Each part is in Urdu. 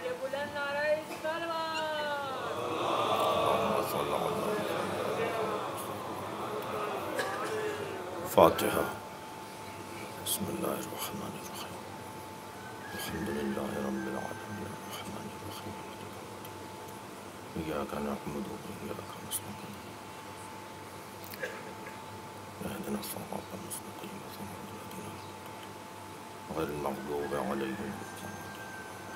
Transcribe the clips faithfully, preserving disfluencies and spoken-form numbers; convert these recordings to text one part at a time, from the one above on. آگے بلند نعرہ فاتحہ. بسم اللہ الرحمن الرحیم. الحمد للہ رب العالمین الرحمن الرحیم. ایاک نعبد و ایاک نستعین. اهدنا الصراط المستقیم صراط الذین غیر المغضوب علیہم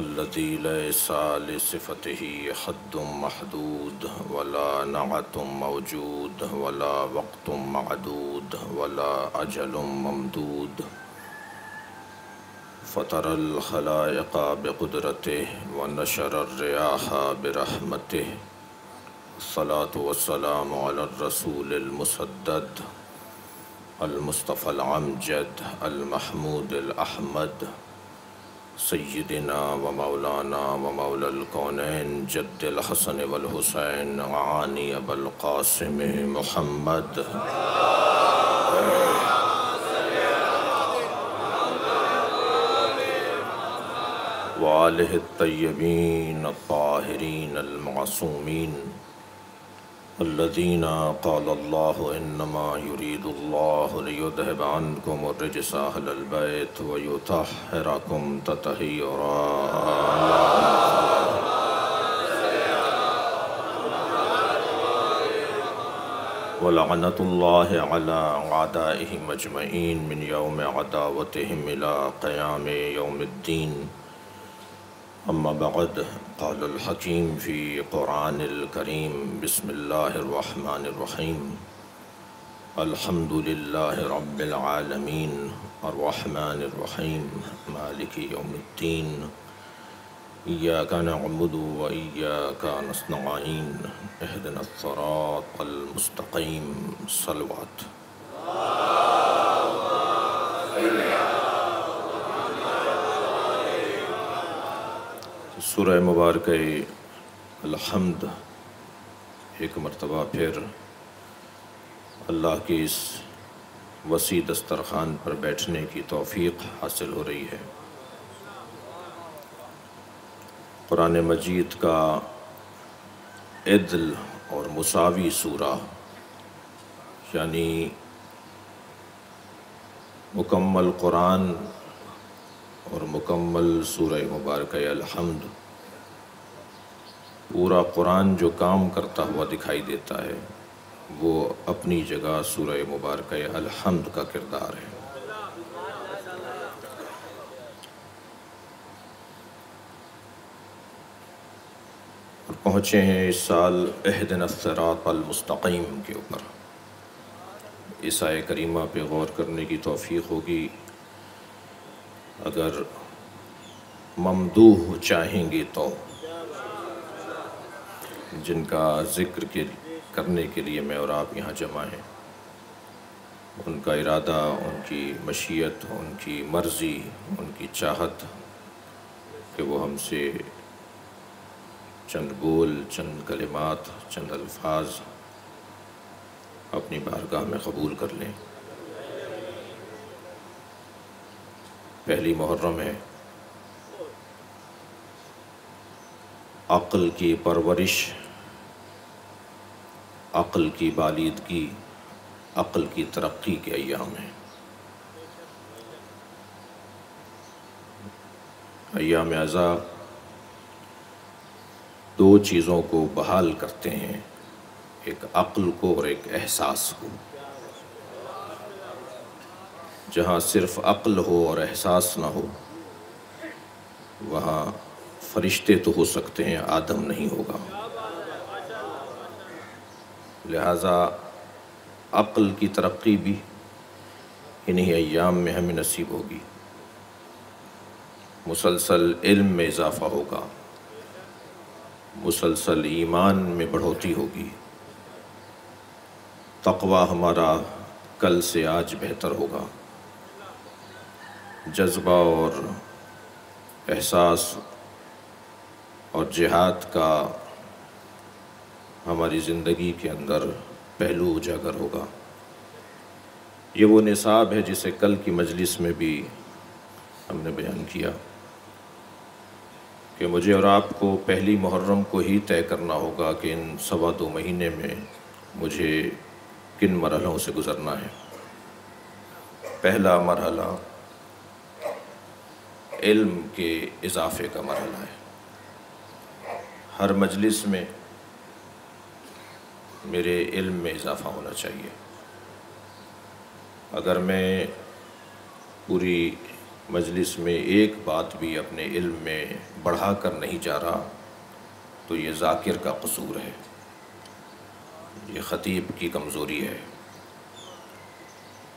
الذي ليس لصفته حد محدود ولا نعت موجود ولا وقت معدود ولا أجل ممدود فطر الخلائق بقدرته ونشر الرياح برحمته الصلاة والسلام على الرسول المسدد المصطفى العمجد المحمود الأحمد سیدنا و مولانا و مولا الکونین جد الحسن والحسین عانی ابا القاسم محمد. وآلہ الطیبین الطاہرین المعصومین الذين قال الله إنما يريد الله ليذهب عنكم الرجس أهل البيت ويطهركم تطهيرا. ولعنة الله على أعدائهم أجمعين من يوم عداوتهم إلى قيام يوم الدين. اما بعد. قال الحکیم فی قرآن الکریم. بسم اللہ الرحمن الرحیم. الحمد للہ رب العالمین الرحمن الرحیم مالک یوم الدین ایاک نعبد و ایاک نستعین اہدنا الصراط المستقیم. صلوات. سورہ مبارکہ الحمد ایک مرتبہ پھر اللہ کی اس وسیع دسترخوان پر بیٹھنے کی توفیق حاصل ہو رہی ہے. قرآن مجید کا عدل اور مساوی سورہ یعنی مکمل قرآن اور مکمل سورہ مبارکہ الحمد. پورا قرآن جو کام کرتا ہوا دکھائی دیتا ہے وہ اپنی جگہ سورہ مبارکہ الحمد کا کردار ہے. اور پہنچے ہیں اس سال اہدنا الصراط المستقیم کے اوپر. اس آیہ کریمہ پہ غور کرنے کی توفیق ہوگی. اگر ممدوح چاہیں گے تو جن کا ذکر کے کرنے کے لیے میں اور آپ یہاں جمع ہیں ان کا ارادہ، ان کی مشیت، ان کی مرضی، ان کی چاہت کہ وہ ہم سے چند بول، چند کلمات، چند الفاظ اپنی بارگاہ میں قبول کر لیں. پہلی محرم ہے. عقل کی پرورش، عقل کی بالیدگی، عقل کی ترقی کے ایام ہیں. ایام اعزا دو چیزوں کو بحال کرتے ہیں، ایک عقل کو اور ایک احساس کو. جہاں صرف عقل ہو اور احساس نہ ہو وہاں فرشتے تو ہو سکتے ہیں، آدم نہیں ہوگا. لہٰذا عقل کی ترقی بھی انہی ایام میں ہمیں نصیب ہوگی. مسلسل علم میں اضافہ ہوگا، مسلسل ایمان میں بڑھوتی ہوگی، تقوی ہمارا کل سے آج بہتر ہوگا، جذبہ اور احساس اور جہاد کا ہماری زندگی کے اندر پہلو اجاگر ہوگا۔ یہ وہ نصاب ہے جسے کل کی مجلس میں بھی ہم نے بیان کیا کہ مجھے اور آپ کو پہلی محرم کو ہی طے کرنا ہوگا کہ ان سوا دو مہینے میں مجھے کن مرحلوں سے گزرنا ہے۔ پہلا مرحلہ علم کے اضافے کا مرحلہ ہے۔ ہر مجلس میں میرے علم میں اضافہ ہونا چاہیے۔ اگر میں پوری مجلس میں ایک بات بھی اپنے علم میں بڑھا کر نہیں جا رہا تو یہ ذاکر کا قصور ہے، یہ خطیب کی کمزوری ہے۔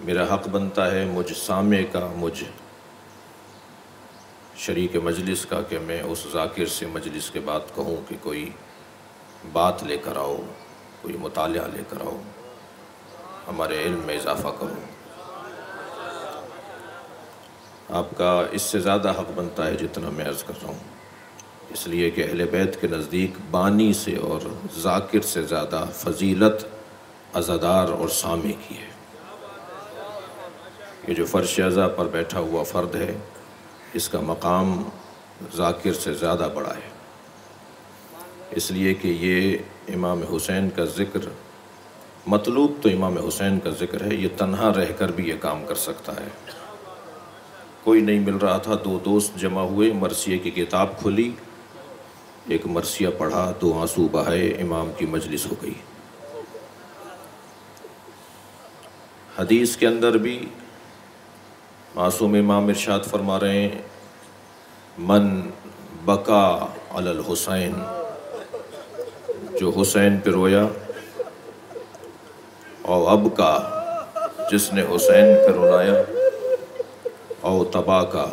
میرا حق بنتا ہے مجھ سامع کا، مجھ شریک مجلس کا، کہ میں اس ذاکر سے مجلس کے بعد کہوں کہ کوئی بات لے کر آؤ، کوئی مطالعہ لے کر آؤ، ہمارے علم میں اضافہ کرو۔ آپ کا اس سے زیادہ حق بنتا ہے جتنا میں عرض کر رہا ہوں، اس لیے کہ اہل بیت کے نزدیک بانی سے اور ذاکر سے زیادہ فضیلت عزادار اور سامع کی ہے۔ یہ جو فرش عزا پر بیٹھا ہوا فرد ہے، اس کا مقام ذاکر سے زیادہ بڑا ہے، اس لیے کہ یہ امام حسین کا ذکر، مطلوب تو امام حسین کا ذکر ہے، یہ تنہا رہ کر بھی یہ کام کر سکتا ہے۔ کوئی نہیں مل رہا تھا، دو دوست جمع ہوئے، مرثیے کی کتاب کھلی، ایک مرثیہ پڑھا، دو آنسو بہائے، امام کی مجلس ہو گئی۔ حدیث کے اندر بھی معصوم امام ارشاد فرما رہے ہیں، من بکا علی الحسین، جو حسین پہ رویا، اور ابکا، جس نے حسین پہ رونایا، او تباہ کا،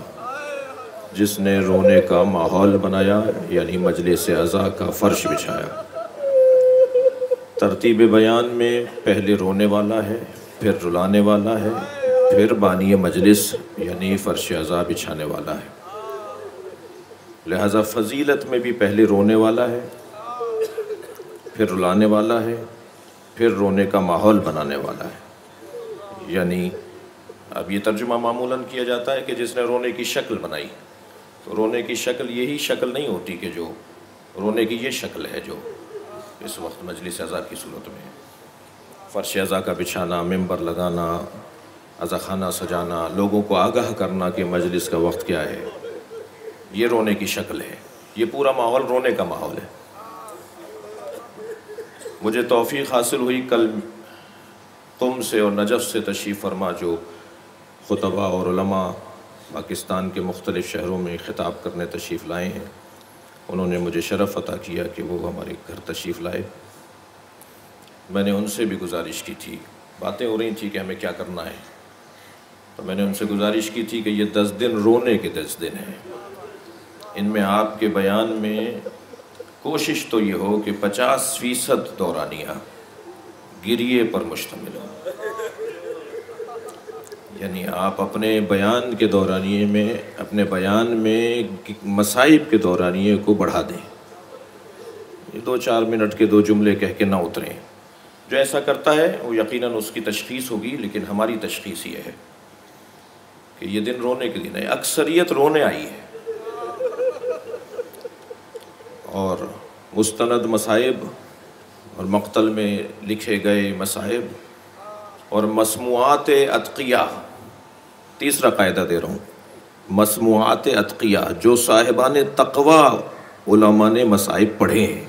جس نے رونے کا ماحول بنایا، یعنی مجلس عزا کا فرش بچھایا۔ ترتیب بیان میں پہلے رونے والا ہے، پھر رلانے والا ہے، پھر بانی مجلس یعنی فرش عزا بچھانے والا ہے۔ لہذا فضیلت میں بھی پہلے رونے والا ہے، پھر رلانے والا ہے، پھر رونے کا ماحول بنانے والا ہے۔ یعنی اب یہ ترجمہ معمولاً کیا جاتا ہے کہ جس نے رونے کی شکل بنائی، تو رونے کی شکل یہی شکل نہیں ہوتی کہ جو رونے کی یہ شکل ہے جو اس وقت مجلس عزا کی صورت میں ہے۔ فرش عزا کا بچھانا، ممبر لگانا، عزا خانہ سجانا، لوگوں کو آگاہ کرنا کہ مجلس کا وقت کیا ہے، یہ رونے کی شکل ہے، یہ پورا ماحول رونے کا ماحول ہے۔ مجھے توفیق حاصل ہوئی کل قم سے اور نجف سے تشریف فرما جو خطباء اور علماء پاکستان کے مختلف شہروں میں خطاب کرنے تشریف لائے ہیں، انہوں نے مجھے شرف عطا کیا کہ وہ ہمارے گھر تشریف لائے۔ میں نے ان سے بھی گزارش کی تھی، باتیں ہو رہی تھیں کہ ہمیں کیا کرنا ہے، تو میں نے ان سے گزارش کی تھی کہ یہ دس دن رونے کے دس دن ہیں، ان میں آپ کے بیان میں کوشش تو یہ ہو کہ پچاس فیصد دورانیہ گریے پر مشتمل ہو، یعنی آپ اپنے بیان کے دورانیے میں، اپنے بیان میں مصائب کے دورانیے کو بڑھا دیں، یہ دو چار منٹ کے دو جملے کہہ کے نہ اتریں۔ جو ایسا کرتا ہے وہ یقیناً اس کی تشخیص ہوگی، لیکن ہماری تشخیص یہ ہے کہ یہ دن رونے کے دن ہے، اکثریت رونے آئی ہے، اور مستند مصائب اور مقتل میں لکھے گئے مصائب اور مسموعات اتقیہ، تیسرا قاعدہ دے رہا ہوں، مسموعات اتقیہ، جو صاحبان تقوی علماء نے مصائب پڑھے ہیں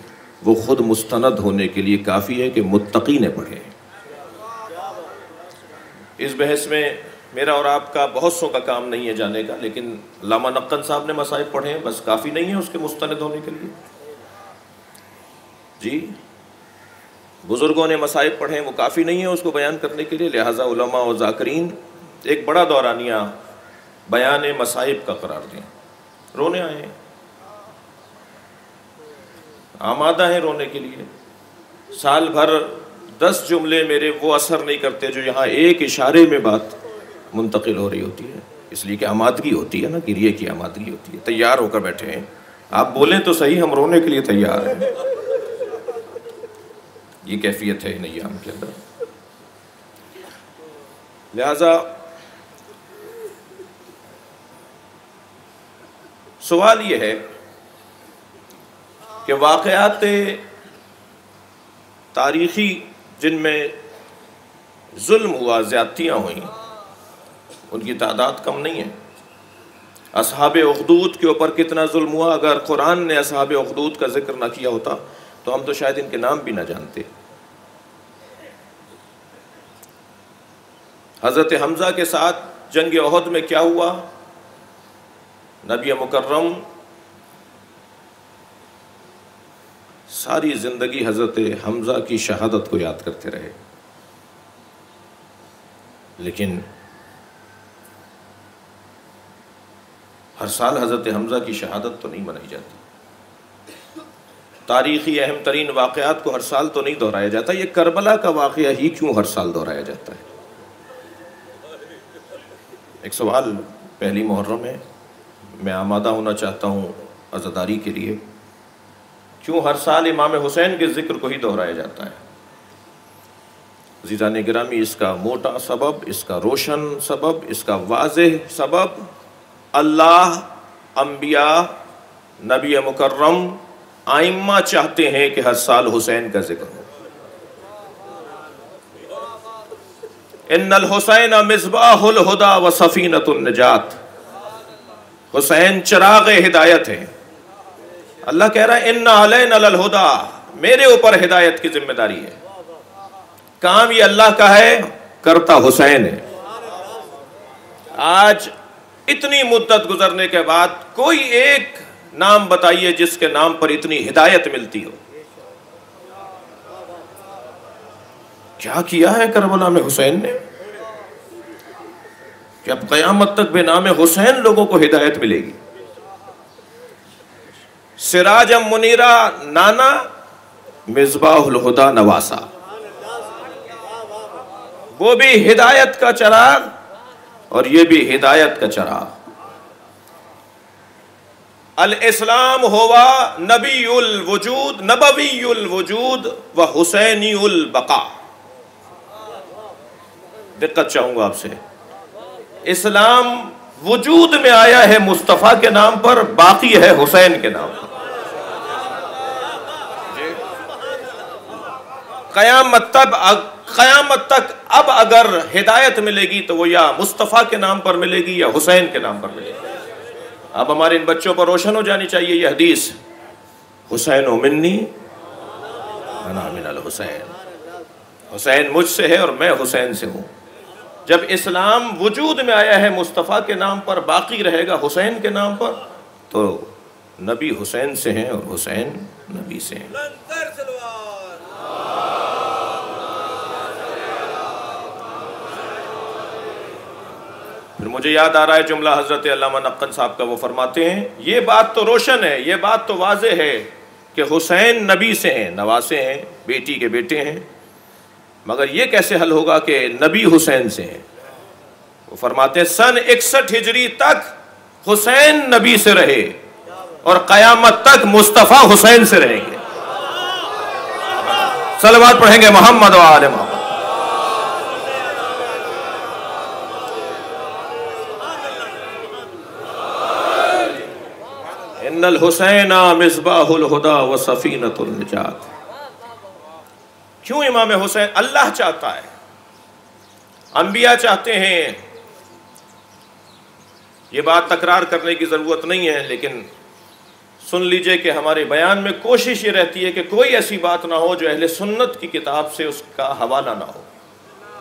وہ خود مستند ہونے کے لیے کافی ہے کہ متقی نے پڑھے ہیں۔ اس بحث میں میرا اور آپ کا بہت سو کا کام نہیں ہے جانے کا، لیکن علامہ نقن صاحب نے مصائب پڑھے ہیں، بس کافی نہیں ہے اس کے مستند ہونے کے لیے۔ جی بزرگوں نے مصائب پڑھے ہیں، وہ کافی نہیں ہے اس کو بیان کرنے کے لیے، لہٰذا علماء و ذاکرین ایک بڑا دورانیہ بیان مصائب کا قرار دیں۔ رونے آئے ہیں، آمادہ ہیں رونے کے لیے. سال بھر دس جملے میرے وہ اثر نہیں کرتے جو یہاں ایک اشارے میں بات منتقل ہو رہی ہوتی ہے، اس لیے کہ آمادگی ہوتی ہے نا، گریے کی آمادگی ہوتی ہے، تیار ہو کر بیٹھے ہیں. آپ بولیں تو صحیح، ہم رونے کے لیے تیار ہیں. یہ کیفیت ہے نیام کے اندر. لہذا سوال یہ ہے کہ واقعات تاریخی جن میں ظلم ہوا، زیادتیاں ہوئیں، ان کی تعداد کم نہیں ہے. اصحاب اخدود کے اوپر کتنا ظلم ہوا، اگر قرآن نے اصحاب اخدود کا ذکر نہ کیا ہوتا تو ہم تو شاید ان کے نام بھی نہ جانتے. حضرت حمزہ کے ساتھ جنگ احد میں کیا ہوا، نبی مکرم ساری زندگی حضرت حمزہ کی شہادت کو یاد کرتے رہے، لیکن ہر سال حضرت حمزہ کی شہادت تو نہیں منائی جاتی. تاریخی اہم ترین واقعات کو ہر سال تو نہیں دہرایا جاتا. یہ کربلا کا واقعہ ہی کیوں ہر سال دہرایا جاتا ہے؟ ایک سوال پہلی محرم ہے، میں آمادہ ہونا چاہتا ہوں عزاداری کے لیے. کیوں ہر سال امام حسین کے ذکر کو ہی دہرایا جاتا ہے؟ عزیزان گرامی، اس کا موٹا سبب، اس کا روشن سبب، اس کا واضح سبب اللہ، انبیاء، نبی مکرم، آئمہ چاہتے ہیں کہ ہر سال حسین کا ذکر ہو. ان الحسین مصباح الہدیٰ و سفینۃ النجات، حسین چراغ ہدایت ہے. اللہ کہہ رہا ہے ان علینا للہدیٰ، میرے اوپر ہدایت کی ذمہ داری ہے. کام یہ اللہ کا ہے، کرتا حسین ہے. آج اتنی مدت گزرنے کے بعد کوئی ایک نام بتائیے جس کے نام پر اتنی ہدایت ملتی ہو. کیا کیا ہے کربلا میں حسین نے کہ اب قیامت تک بے نام حسین لوگوں کو ہدایت ملے گی؟ سراج منیرہ نانا، مصباح الہدیٰ نواسا، وہ بھی ہدایت کا چراغ اور یہ بھی ہدایت کا چراغ. الاسلام ہوا نبی الوجود، نبوی الوجود و حسینی البقاء. دقت چاہوں گا آپ سے. اسلام وجود میں آیا ہے مصطفیٰ کے نام پر، باقی ہے حسین کے نام پر. قیامت تک قیامت تک اب اگر ہدایت ملے گی تو وہ یا مصطفیٰ کے نام پر ملے گی یا حسین کے نام پر ملے گی. اب ہمارے ان بچوں پر روشن ہو جانی چاہیے یہ حدیث، حسین منی انا من الحسین، حسین مجھ سے ہے اور میں حسین سے ہوں. جب اسلام وجود میں آیا ہے مصطفیٰ کے نام پر، باقی رہے گا حسین کے نام پر. تو نبی حسین سے ہیں اور حسین نبی سے ہیں. پھر مجھے یاد آ رہا ہے جملہ حضرت علامہ نقن صاحب کا، وہ فرماتے ہیں یہ بات تو روشن ہے، یہ بات تو واضح ہے کہ حسین نبی سے ہیں، نواسے ہیں، بیٹی کے بیٹے ہیں، مگر یہ کیسے حل ہوگا کہ نبی حسین سے ہیں؟ وہ فرماتے ہیں سن اکسٹھ ہجری تک حسین نبی سے رہے اور قیامت تک مصطفیٰ حسین سے رہیں گے. صلوات پڑھیں گے محمد و آل محمد. ان الحسین مصباح الہدیٰ و سفینۃ النجات. کیوں امام حسین؟ اللہ چاہتا ہے، انبیاء چاہتے ہیں. یہ بات تکرار کرنے کی ضرورت نہیں ہے، لیکن سن لیجئے کہ ہمارے بیان میں کوشش یہ رہتی ہے کہ کوئی ایسی بات نہ ہو جو اہل سنت کی کتاب سے اس کا حوالہ نہ ہو،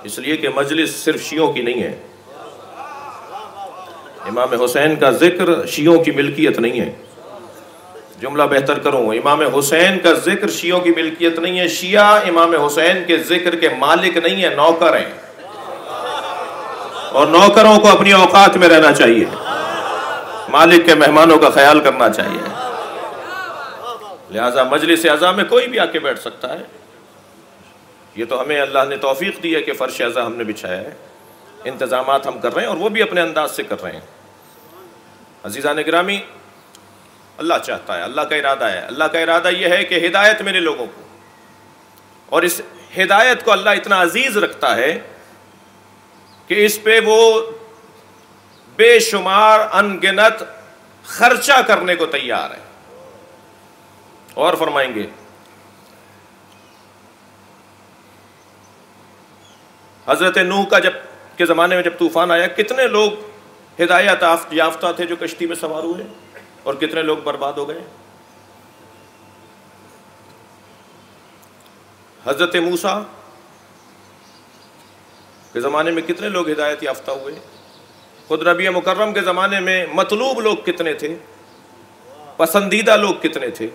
اس لیے کہ مجلس صرف شیعوں کی نہیں ہے. امام حسین کا ذکر شیعوں کی ملکیت نہیں ہے. جملہ بہتر کروں، امام حسین کا ذکر شیعوں کی ملکیت نہیں ہے. شیعہ امام حسین کے ذکر کے مالک نہیں ہیں، نوکر ہیں، اور نوکروں کو اپنی اوقات میں رہنا چاہیے. مالک کے مہمانوں کا خیال کرنا چاہیے. لہٰذا مجلس عزا میں کوئی بھی آ کے بیٹھ سکتا ہے. یہ تو ہمیں اللہ نے توفیق دی ہے کہ فرش عزا ہم نے بچھایا ہے, انتظامات ہم کر رہے ہیں اور وہ بھی اپنے انداز سے کر رہے ہیں. عزیزان گرامی, اللہ چاہتا ہے, اللہ کا ارادہ ہے. اللہ کا ارادہ یہ ہے کہ ہدایت میرے لوگوں کو, اور اس ہدایت کو اللہ اتنا عزیز رکھتا ہے کہ اس پہ وہ بے شمار ان گنت خرچہ کرنے کو تیار ہے. اور فرمائیں گے حضرت نوح کا جب کے زمانے میں جب طوفان آیا, کتنے لوگ ہدایت یافتہ تھے جو کشتی میں سوار ہوئے, اور کتنے لوگ برباد ہو گئے. حضرت موسیٰ کے زمانے میں کتنے لوگ ہدایت یافتہ ہوئے. خود نبی مکرم کے زمانے میں مطلوب لوگ کتنے تھے, پسندیدہ لوگ کتنے تھے.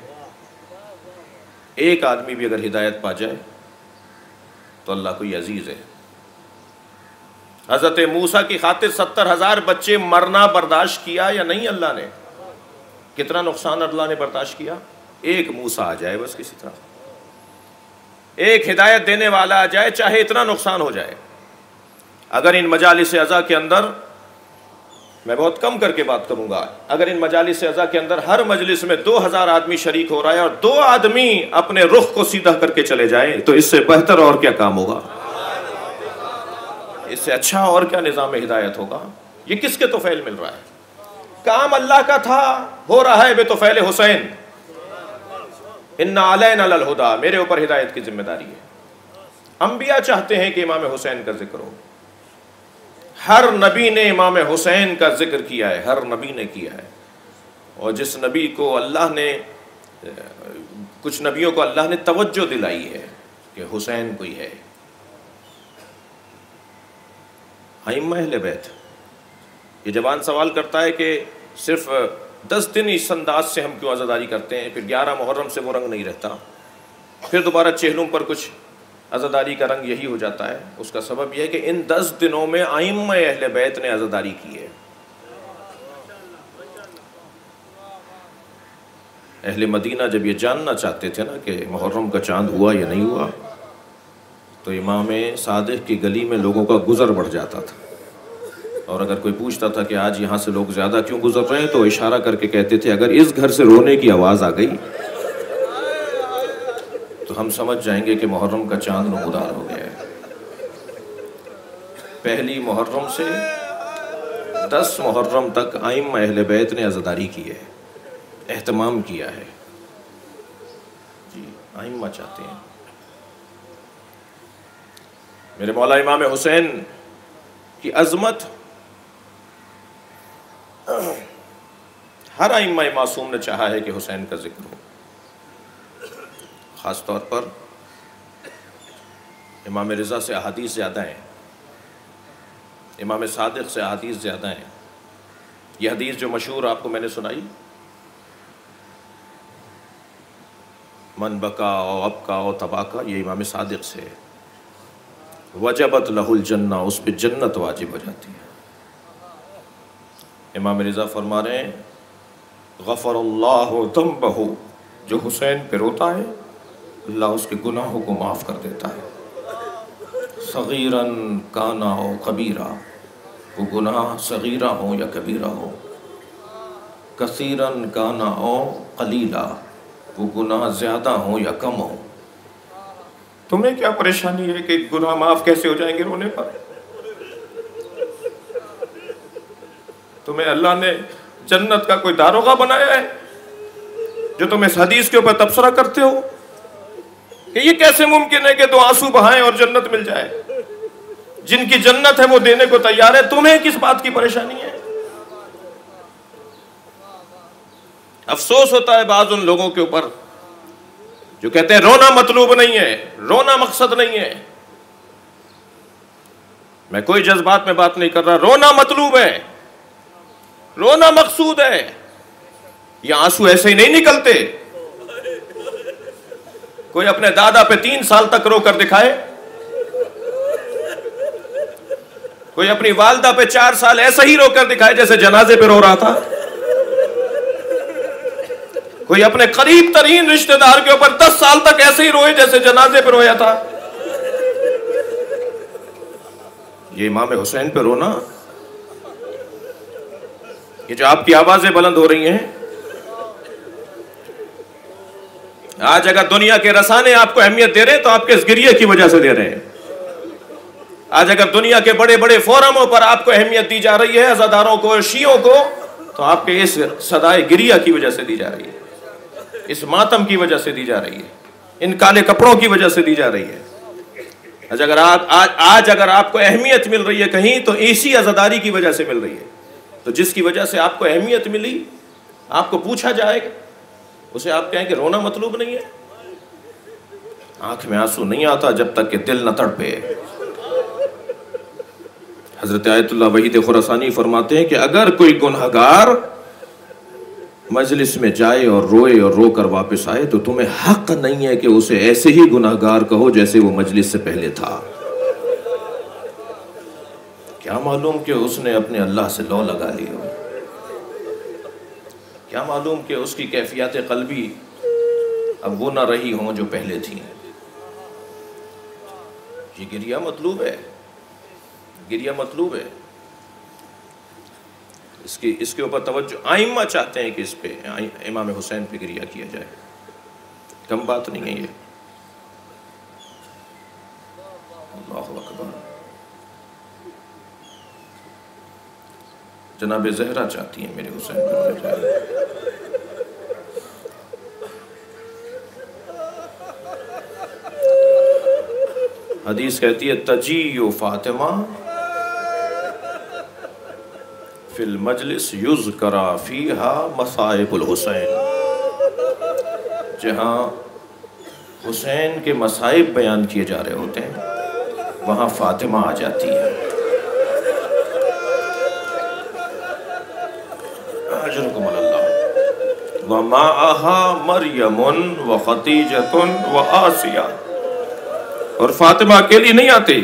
ایک آدمی بھی اگر ہدایت پا جائے تو اللہ کو یہ عزیز ہے. حضرت موسیٰ کی خاطر ستر ہزار بچے مرنا برداشت کیا یا نہیں اللہ نے؟ کتنا نقصان اللہ نے برداشت کیا. ایک موسیٰ آ جائے بس, کسی طرح ایک ہدایت دینے والا آ جائے, چاہے اتنا نقصان ہو جائے. اگر ان مجالس عزا کے اندر, میں بہت کم کر کے بات کروں گا, اگر ان مجالس عزا کے اندر ہر مجلس میں دو ہزار آدمی شریک ہو رہا ہے اور دو آدمی اپنے رخ کو سیدھا کر کے چلے جائیں تو اس سے بہتر اور کیا کام ہوگا, اس سے اچھا اور کیا نظام ہدایت ہوگا. یہ کس کے توفیل مل رہا ہے؟ کام اللہ کا تھا, ہو رہا ہے بے توفیل حسین. ان علینا للہدیٰ, میرے اوپر ہدایت کی ذمہ داری ہے. انبیاء چاہتے ہیں کہ امام حسین کا ذکر ہو. ہر نبی نے امام حسین کا ذکر کیا ہے, ہر نبی نے کیا ہے. اور جس نبی کو اللہ نے, کچھ نبیوں کو اللہ نے توجہ دلائی ہے کہ حسین کوئی ہے. ائمہ اہل بیت, یہ جوان سوال کرتا ہے کہ صرف دس دن اس انداز سے ہم کیوں عزاداری کرتے ہیں, پھر گیارہ محرم سے وہ رنگ نہیں رہتا, پھر دوبارہ چہلم پر کچھ عزاداری کا رنگ یہی ہو جاتا ہے. اس کا سبب یہ ہے کہ ان دس دنوں میں ائمہ اہل بیت نے عزاداری کی ہے. اہل مدینہ جب یہ جاننا چاہتے تھے نا کہ محرم کا چاند ہوا یا نہیں ہوا, تو امام صادق کی گلی میں لوگوں کا گزر بڑھ جاتا تھا. اور اگر کوئی پوچھتا تھا کہ آج یہاں سے لوگ زیادہ کیوں گزر رہے ہیں, تو اشارہ کر کے کہتے تھے اگر اس گھر سے رونے کی آواز آ گئی تو ہم سمجھ جائیں گے کہ محرم کا چاند نمودار ہو گیا ہے. پہلی محرم سے دس محرم تک ائمہ اہل بیت نے عزاداری کی ہے, اہتمام کیا ہے. جی ائمہ چاہتے ہیں. میرے مولا امام حسین کی عظمت ہر ائمہ معصوم نے چاہا ہے کہ حسین کا ذکر ہو. خاص طور پر امام رضا سے احادیث زیادہ ہیں, امام صادق سے احادیث زیادہ ہیں. یہ حدیث جو مشہور آپ کو میں نے سنائی, من بکا او ابکا او تباکا, یہ امام صادق سے ہے. وجبت لہ الجنہ, اس پہ جنت واجب ہو جاتی ہے. امام رضا فرما رہے ہیں غفر اللہ ذنبہ, جو حسین پہ روتا ہے اللہ اس کے گناہوں کو معاف کر دیتا ہے. صغیراً کانا ہو کبیرہ, وہ گناہ صغیرہ ہو یا کبیرہ ہو. کثیراً کانا او قلیلہ, وہ گناہ زیادہ ہو یا کم ہو. تمہیں کیا پریشانی ہے کہ گناہ معاف کیسے ہو جائیں گے رونے پر؟ تمہیں اللہ نے جنت کا کوئی داروغہ بنایا ہے جو تم اس حدیث کے اوپر تبصرہ کرتے ہو کہ یہ کیسے ممکن ہے کہ دو آنسو بہائیں اور جنت مل جائے؟ جن کی جنت ہے وہ دینے کو تیار ہے, تمہیں کس بات کی پریشانی ہے؟ افسوس ہوتا ہے بعض ان لوگوں کے اوپر جو کہتے ہیں رونا مطلوب نہیں ہے, رونا مقصد نہیں ہے. میں کوئی جذبات میں بات نہیں کر رہا, رونا مطلوب ہے, رونا مقصود ہے. یہ آنسو ایسے ہی نہیں نکلتے. کوئی اپنے دادا پہ تین سال تک رو کر دکھائے, کوئی اپنی والدہ پہ چار سال ایسے ہی رو کر دکھائے جیسے جنازے پہ رو رہا تھا. کوئی اپنے قریب ترین رشتہ دار کے اوپر دس سال تک ایسے ہی روئے جیسے جنازے پہ رویا تھا. یہ امام حسین پہ رونا، یہ جو آپ کی آوازیں بلند ہو رہی ہیں آج، اگر دنیا کے رسانے آپ کو اہمیت دے رہے ہیں تو آپ کے اس گریہ کی وجہ سے دے رہے ہیں. آج اگر دنیا کے بڑے بڑے فورموں پر آپ کو اہمیت دی جا رہی ہے، عزاداروں کو، شیعوں کو، تو آپ کے اس صدائے گریہ کی وجہ سے دی جا رہی ہے، اس ماتم کی وجہ سے دی جا رہی ہے، ان کالے کپڑوں کی وجہ سے دی جا رہی ہے. آج اگر آپ آج, آج اگر آپ کو اہمیت مل رہی ہے کہیں تو اسی عزاداری کی وجہ سے مل رہی ہے. تو جس کی وجہ سے آپ کو اہمیت ملی، آپ کو پوچھا جائے گا، اسے آپ کہیں کہ رونا مطلوب نہیں ہے. آنکھ میں آنسو نہیں آتا جب تک کہ دل نہ تڑپے. حضرت آیت اللہ وحید خراسانی فرماتے ہیں کہ اگر کوئی گنہگار مجلس میں جائے اور روئے اور رو کر واپس آئے تو تمہیں حق نہیں ہے کہ اسے ایسے ہی گنہگار کہو جیسے وہ مجلس سے پہلے تھا. کیا معلوم کہ اس نے اپنے اللہ سے لو لگا لی ہو، کیا معلوم کہ اس کی کیفیات قلبی اب وہ نہ رہی ہوں جو پہلے تھی. یہ گریہ مطلوب ہے، گریہ مطلوب ہے. اس کی اس کے اوپر توجہ. آئمہ چاہتے ہیں کہ اس پہ، امام حسین پہ گریہ کیا جائے. کم بات نہیں ہے یہ. اللہ اکبر. جناب زہرا چاہتی ہیں میرے حسین پہ جائے. حدیث کہتی ہے تجیء فاطمہ فی المجلس یذکر فیہا مصائب الحسین. جہاں حسین کے مصائب بیان کیے جا رہے ہوتے ہیں وہاں فاطمہ آ جاتی ہے. اجرکم اللہ. ومعہا مریم وخدیجۃ وآسیہ. اور فاطمہ اکیلی نہیں آتی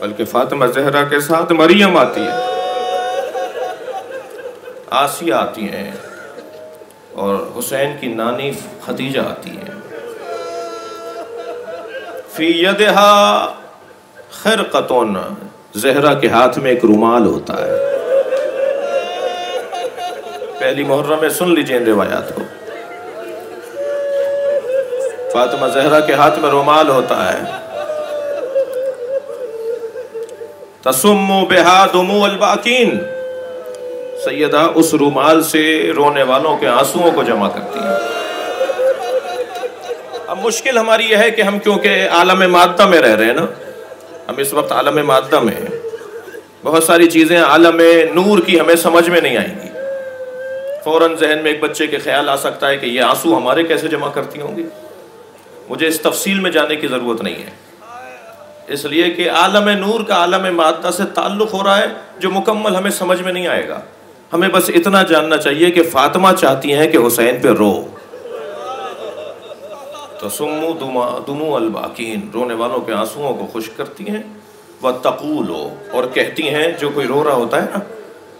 بلکہ فاطمہ زہرا کے ساتھ مریم آتی ہے، آسیہ آتی ہیں، اور حسین کی نانی خدیجہ آتی ہیں. فی یدہا خرقۃن. زہرا کے ہاتھ میں ایک رومال ہوتا ہے. پہلی محرم میں سن لیجئے ان روایات کو. فاطمہ زہرا کے ہاتھ میں رومال ہوتا ہے. تسم بہا دموع الباقین. سیدہ اس رومال سے رونے والوں کے آنسوؤں کو جمع کرتی ہیں. اب مشکل ہماری یہ ہے کہ ہم کیونکہ عالم مادہ میں رہ رہے ہیں نا، ہم اس وقت عالم مادہ میں ہیں، بہت ساری چیزیں عالم نور کی ہمیں سمجھ میں نہیں آئیں گی. فوراً ذہن میں ایک بچے کے خیال آ سکتا ہے کہ یہ آنسو ہمارے کیسے جمع کرتی ہوں گی. مجھے اس تفصیل میں جانے کی ضرورت نہیں ہے، اس لیے کہ عالم نور کا عالم مادہ سے تعلق ہو رہا ہے جو مکمل ہمیں سمجھ میں نہیں آئے گا. ہمیں بس اتنا جاننا چاہیے کہ فاطمہ چاہتی ہیں کہ حسین پہ رو. تسمو دموع الباقین. رونے والوں کے آنسوؤں کو خشک کرتی ہیں. وتقولو. اور کہتی ہیں، جو کوئی رو رہا ہوتا ہے نا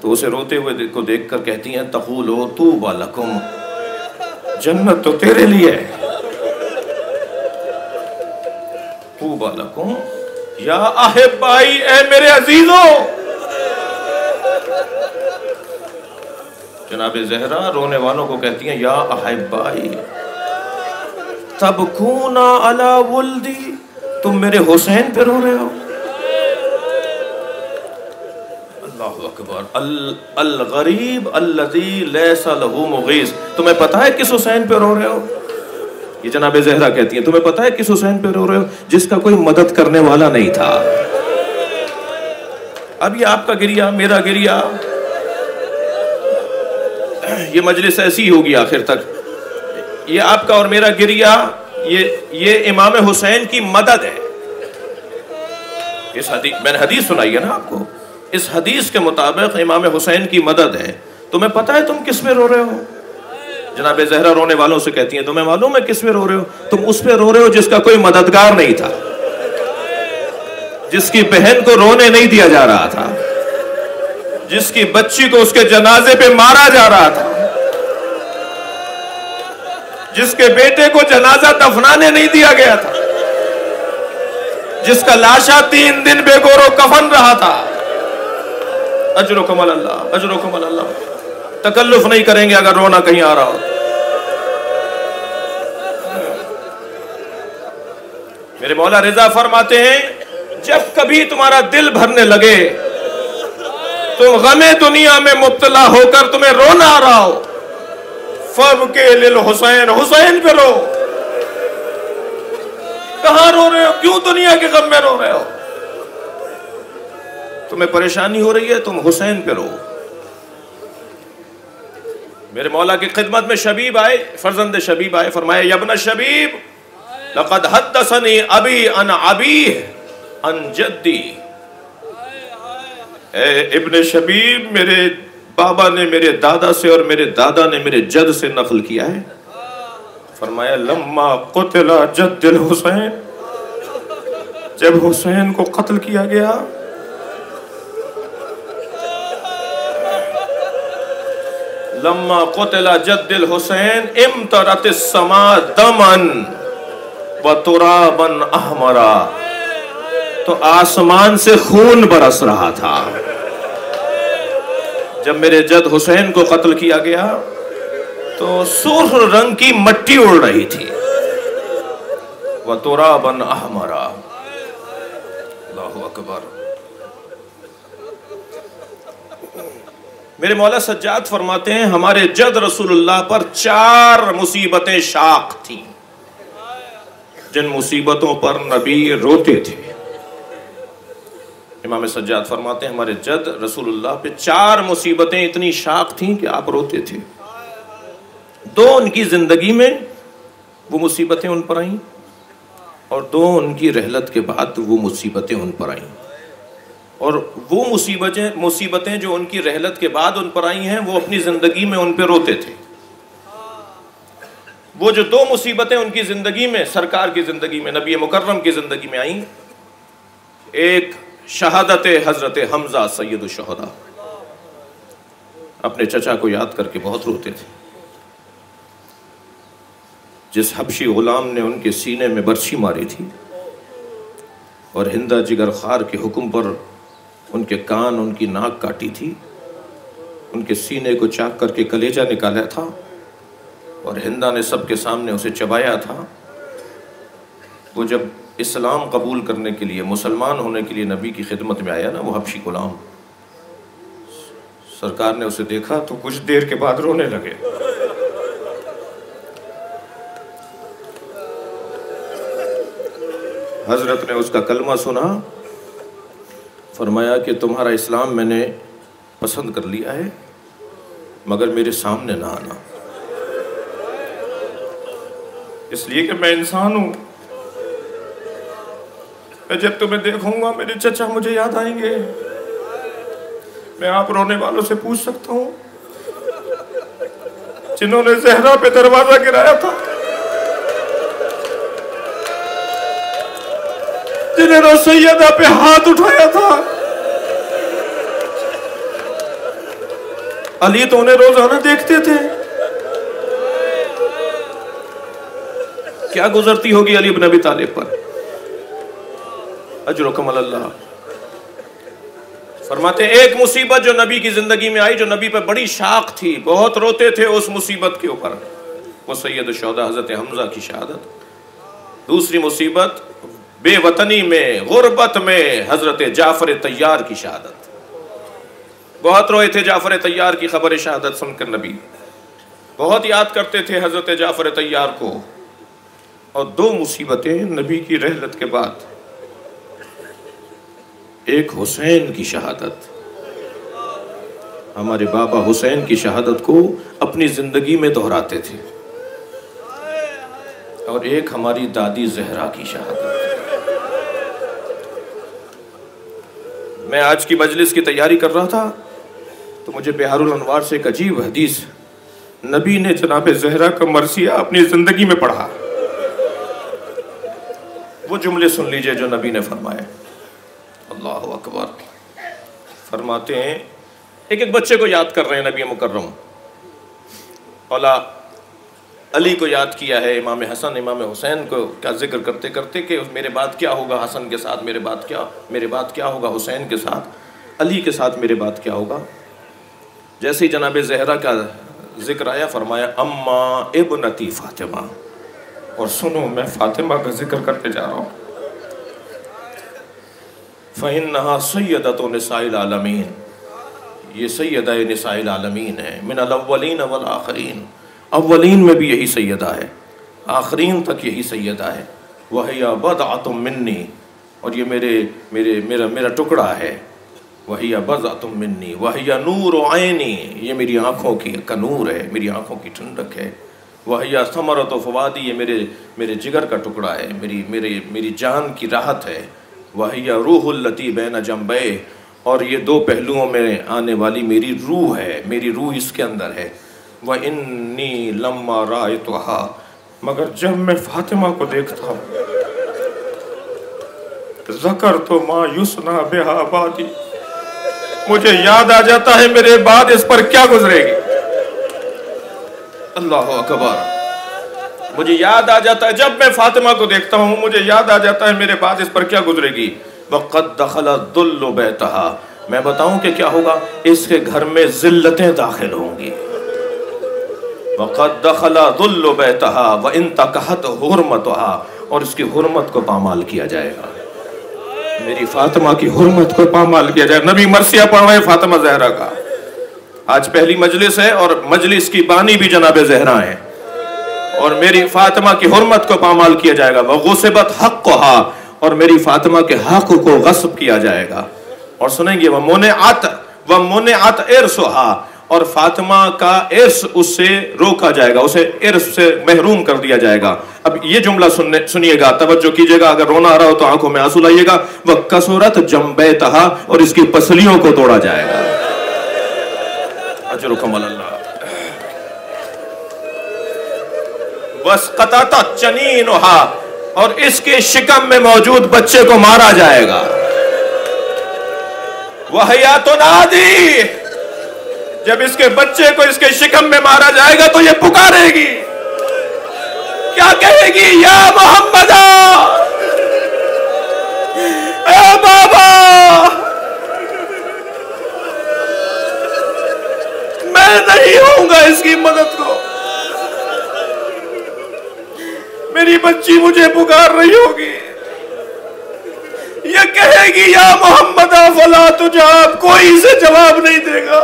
تو اسے روتے ہوئے کو دیکھ کر کہتی ہیں تقولو طوبی لکم. جنت تو تیرے لیے ہے. طوبی لکم یا احبائی. اے میرے عزیزوں. جناب زہرا رونے والوں کو کہتی ہیں یا احبائی تبکون علی ولدی. تم میرے حسین پہ رو رہے ہو. اللہ اکبر. الغریب الذی لیس لہ مغیث. تمہیں پتا ہے کس حسین پہ رو رہے ہو؟ یہ جناب زہرا کہتی ہیں. تمہیں پتہ ہے کس حسین پہ رو رہے ہو؟ جس کا کوئی مدد کرنے والا نہیں تھا. اب یہ آپ کا گریہ، میرا گریہ، یہ مجلس ایسی ہوگی آخر تک. یہ آپ کا اور میرا گریہ، یہ یہ امام حسین کی مدد ہے. اس حدیث میں نے حدیث سنائی ہے نا آپ کو، اس حدیث کے مطابق امام حسین کی مدد ہے. تمہیں پتہ ہے تم کس میں رو رہے ہو؟ جناب زہرا رونے والوں سے کہتی ہیں تمہیں معلوم ہے کس پہ رو رہے ہو؟ تم اس پہ رو رہے ہو جس کا کوئی مددگار نہیں تھا، جس کی بہن کو رونے نہیں دیا جا رہا تھا، جس کی بچی کو اس کے جنازے پہ مارا جا رہا تھا، جس کے بیٹے کو جنازہ دفنانے نہیں دیا گیا تھا، جس کا لاشا تین دن بے گور و کفن رہا تھا. اجر و کمال اللہ، اجر و کمال اللہ. تکلف نہیں کریں گے اگر رونا کہیں آ رہا ہو. میرے مولا رضا فرماتے ہیں جب کبھی تمہارا دل بھرنے لگے، تم غم دنیا میں مبتلا ہو کر تمہیں رونا آ رہا ہو، فبکے للحسین، حسین پہ رو. کہاں رو رہے ہو؟ کیوں دنیا کے غم میں رو رہے ہو؟ تمہیں پریشانی ہو رہی ہے، تم حسین پہ رو. میرے مولا کی خدمت میں شبیب آئے، فرزند شبیب آئے، فرمایا یا ابن شبیب لقد حدثنی ابی ان ابیہ ان جدی. اے ابن شبیب، میرے بابا نے میرے دادا سے اور میرے دادا نے میرے جد سے نقل کیا ہے. فرمایا لما قتل جد الحسین، جب حسین کو قتل کیا گیا، لما قتل جد الحسین امطرت السماء دمن و ترابا احمرا، تو آسمان سے خون برس رہا تھا. جب میرے جد حسین کو قتل کیا گیا تو سرخ رنگ کی مٹی اڑ رہی تھی، و ترابا احمرا. اللہ اکبر. میرے مولا سجاد فرماتے ہیں ہمارے جد رسول اللہ پر چار مصیبتیں شاق تھیں، جن مصیبتوں پر نبی روتے تھے. امام سجاد فرماتے ہیں ہمارے جد رسول اللہ پہ چار مصیبتیں اتنی شاق تھیں کہ آپ روتے تھے. دو ان کی زندگی میں وہ مصیبتیں ان پر آئیں، اور دو ان کی رحلت کے بعد وہ مصیبتیں ان پر آئیں. اور وہ مصیبتیں مصیبتیں جو ان کی رحلت کے بعد ان پر آئی ہیں، وہ اپنی زندگی میں ان پہ روتے تھے. وہ جو دو مصیبتیں ان کی زندگی میں، سرکار کی زندگی میں، نبی مکرم کی زندگی میں آئیں، ایک شہادت حضرت حمزہ سید الشہداء، اپنے چچا کو یاد کر کے بہت روتے تھے، جس حبشی غلام نے ان کے سینے میں برچھی ماری تھی اور ہندہ جگر خار کے حکم پر ان کے کان، ان کی ناک کاٹی تھی، ان کے سینے کو چاک کر کے کلیجہ نکالا تھا، اور ہندہ نے سب کے سامنے اسے چبایا تھا. وہ جب اسلام قبول کرنے کے لیے، مسلمان ہونے کے لیے نبی کی خدمت میں آیا نا، وہ حبشی غلام، سرکار نے اسے دیکھا تو کچھ دیر کے بعد رونے لگے. حضرت نے اس کا کلمہ سنا، فرمایا کہ تمہارا اسلام میں نے پسند کر لیا ہے، مگر میرے سامنے نہ آنا، اس لیے کہ میں انسان ہوں. میں جب تمہیں دیکھوں گا میرے چچا مجھے یاد آئیں گے. میں آپ رونے والوں سے پوچھ سکتا ہوں جنہوں نے زہرا پہ دروازہ گرایا تھا، جنہوں نے سیدہ پہ ہاتھ اٹھایا تھا، علی تو انہیں روزانہ دیکھتے تھے، کیا گزرتی ہوگی علی بن ابی طالب پر. اجر و کمال اللہ. فرماتے ہیں ایک مصیبت جو نبی کی زندگی میں آئی، جو نبی پر بڑی شاق تھی، بہت روتے تھے اس مصیبت کے اوپر، وہ سید الشہداء حضرت حمزہ کی شہادت. دوسری مصیبت بے وطنی میں، غربت میں، حضرت جعفر طیار کی شہادت. بہت روئے تھے جعفر طیار کی خبر شہادت سن کر نبی، بہت یاد کرتے تھے حضرت جعفر طیار کو. اور دو مصیبتیں نبی کی رحلت کے بعد، ایک حسین کی شہادت. ہمارے بابا حسین کی شہادت کو اپنی زندگی میں دہراتے تھے، اور ایک ہماری دادی زہرا کی شہادت. میں آج کی مجلس کی تیاری کر رہا تھا تو مجھے بحار الانوار سے ایک عجیب حدیث، نبی نے جناب زہرا کا مرثیہ اپنی زندگی میں پڑھا، وہ جملے سن لیجئے جو نبی نے فرمائے. اللہ اکبر. فرماتے ہیں ایک ایک بچے کو یاد کر رہے ہیں نبی مکرم. اولا علی کو یاد کیا ہے، امام حسن امام حسین کو کا ذکر کرتے کرتے کہ میرے بعد کیا ہوگا حسن کے ساتھ، میرے بعد کیا میرے بعد کیا ہوگا حسین کے ساتھ، علی کے ساتھ میرے بعد کیا ہوگا. جیسے جناب زہرہ کا ذکر آیا فرمایا اما ابنتی فاطمہ، اور سنو میں فاطمہ کا ذکر کرتے جا رہا ہوں، فَإِنَّهَا سَيِّدَةُ نِسَاءِ الْعَالَمِينَ، یہ سیدہ نساء العالمین ہے، من الاولین والآخرین، اولین میں بھی یہی سیدہ ہے، آخرین تک یہی سیدہ ہے. وَهِيَ بَضْعَةٌ مِّنِّی، اور یہ میرے میرے میرا میرا ٹکڑا ہے. وَهِيَ بَضْعَةٌ مِّنِّی وَهِيَ نُورُ عَيْنِی، یہ میری آنکھوں کی کا نور ہے، میری آنکھوں کی ٹھنڈک ہے. وَهِيَ ثَمَرَةُ فُوَادِی، یہ میرے میرے جگر کا ٹکڑا ہے، میری میرے میری جان کی راحت ہے. وَهِيَ رُوحُ الَّتِی بَیْنَ جَنْبَیْ، اور یہ دو پہلوؤں میں آنے والی میری روح ہے، میری روح اس کے اندر ہے. وَإِنِّی لَمَّا رَأَیْتُہَا، مگر جب میں فاطمہ کو دیکھتا ہوں، ذَکَرْتُ مَا یُسْنَا بِہَا بَعْدِی، مجھے یاد آ جاتا ہے میرے بعد اس پر کیا گزرے گی. اللہ اکبر، مجھے یاد آ جاتا ہے جب میں فاطمہ کو دیکھتا ہوں، مجھے یاد آ جاتا ہے میرے بعد اس پر کیا گزرے گی. وَقَدْ دَخَلَ ذُلُّ بَيْتَهَا، میں بتاؤں کہ کیا ہوگا، اس کے گھر میں ذلتیں داخل ہوں گی. وَقَدْ دَخَلَ ذُلُّ بَيْتَهَا وَإِنْتَقَحَتْ حُرْمَتُهَا، اور اس کی حرمت کو پامال کیا جائے گا، میری فاطمہ کی حرمت کو پامال کیا جائے. نبی مرثیہ پڑھ رہے فاطمہ زہرہ کا، آج پہلی مجلس ہے اور مجلس کی بانی بھی جناب زہرہ ہیں، اور میری فاطمہ کی حرمت کو پامال کیا جائے گا. وَغُصِبَتْ حَقُّهَا، اور میری فاطمہ کے حق کو غصب کیا جائے گا. اور سنیں گے وَمُنِعَتْ وَمُنِعَتْ عِرْصُهَا، اور فاطمہ کا عرص اس سے روکا جائے گا، اسے عرص سے محروم کر دیا جائے گا. اب یہ جملہ سنیے گا، توجہ کیجئے گا، اگر رونا آ رہا ہو تو آنکھوں میں آنسو لائیے گا. وَكَسُرَتْ جَنْبَيْتَهَا، اور اس کی پسلیوں کو توڑا جائے گا. اجرکم اللہ. وَسْقَطَتْ جَنِينُهَا، اور اس کے شکم میں موجود بچے کو مارا جائے گا. وَهِيَ تُنَادِی، جب اس کے بچے کو اس کے شکم میں مارا جائے گا تو یہ پکارے گی، کیا کہے گی، یا محمدہ، اے بابا، میں نہیں ہوں گا اس کی مدد کو، میری بچی مجھے پکار رہی ہوگی. یہ کہے گی یا محمدہ فلا تجاب، کوئی اسے جواب نہیں دے گا.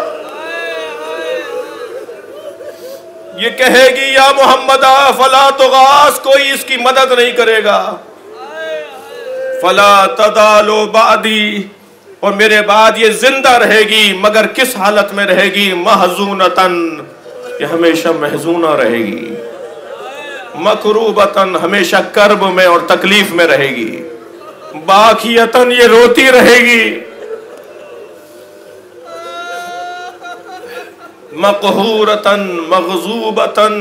یہ کہے گی یا محمدہ فلا تغاث، کوئی اس کی مدد نہیں کرے گا. فلا تزال بعدی، اور میرے بعد یہ زندہ رہے گی، مگر کس حالت میں رہے گی، محزونتاً، یہ ہمیشہ محزونہ رہے گی. مکروبتاً، ہمیشہ کرب میں اور تکلیف میں رہے گی. باقیتاً، یہ روتی رہے گی. مقہورتاً مغضوبتاً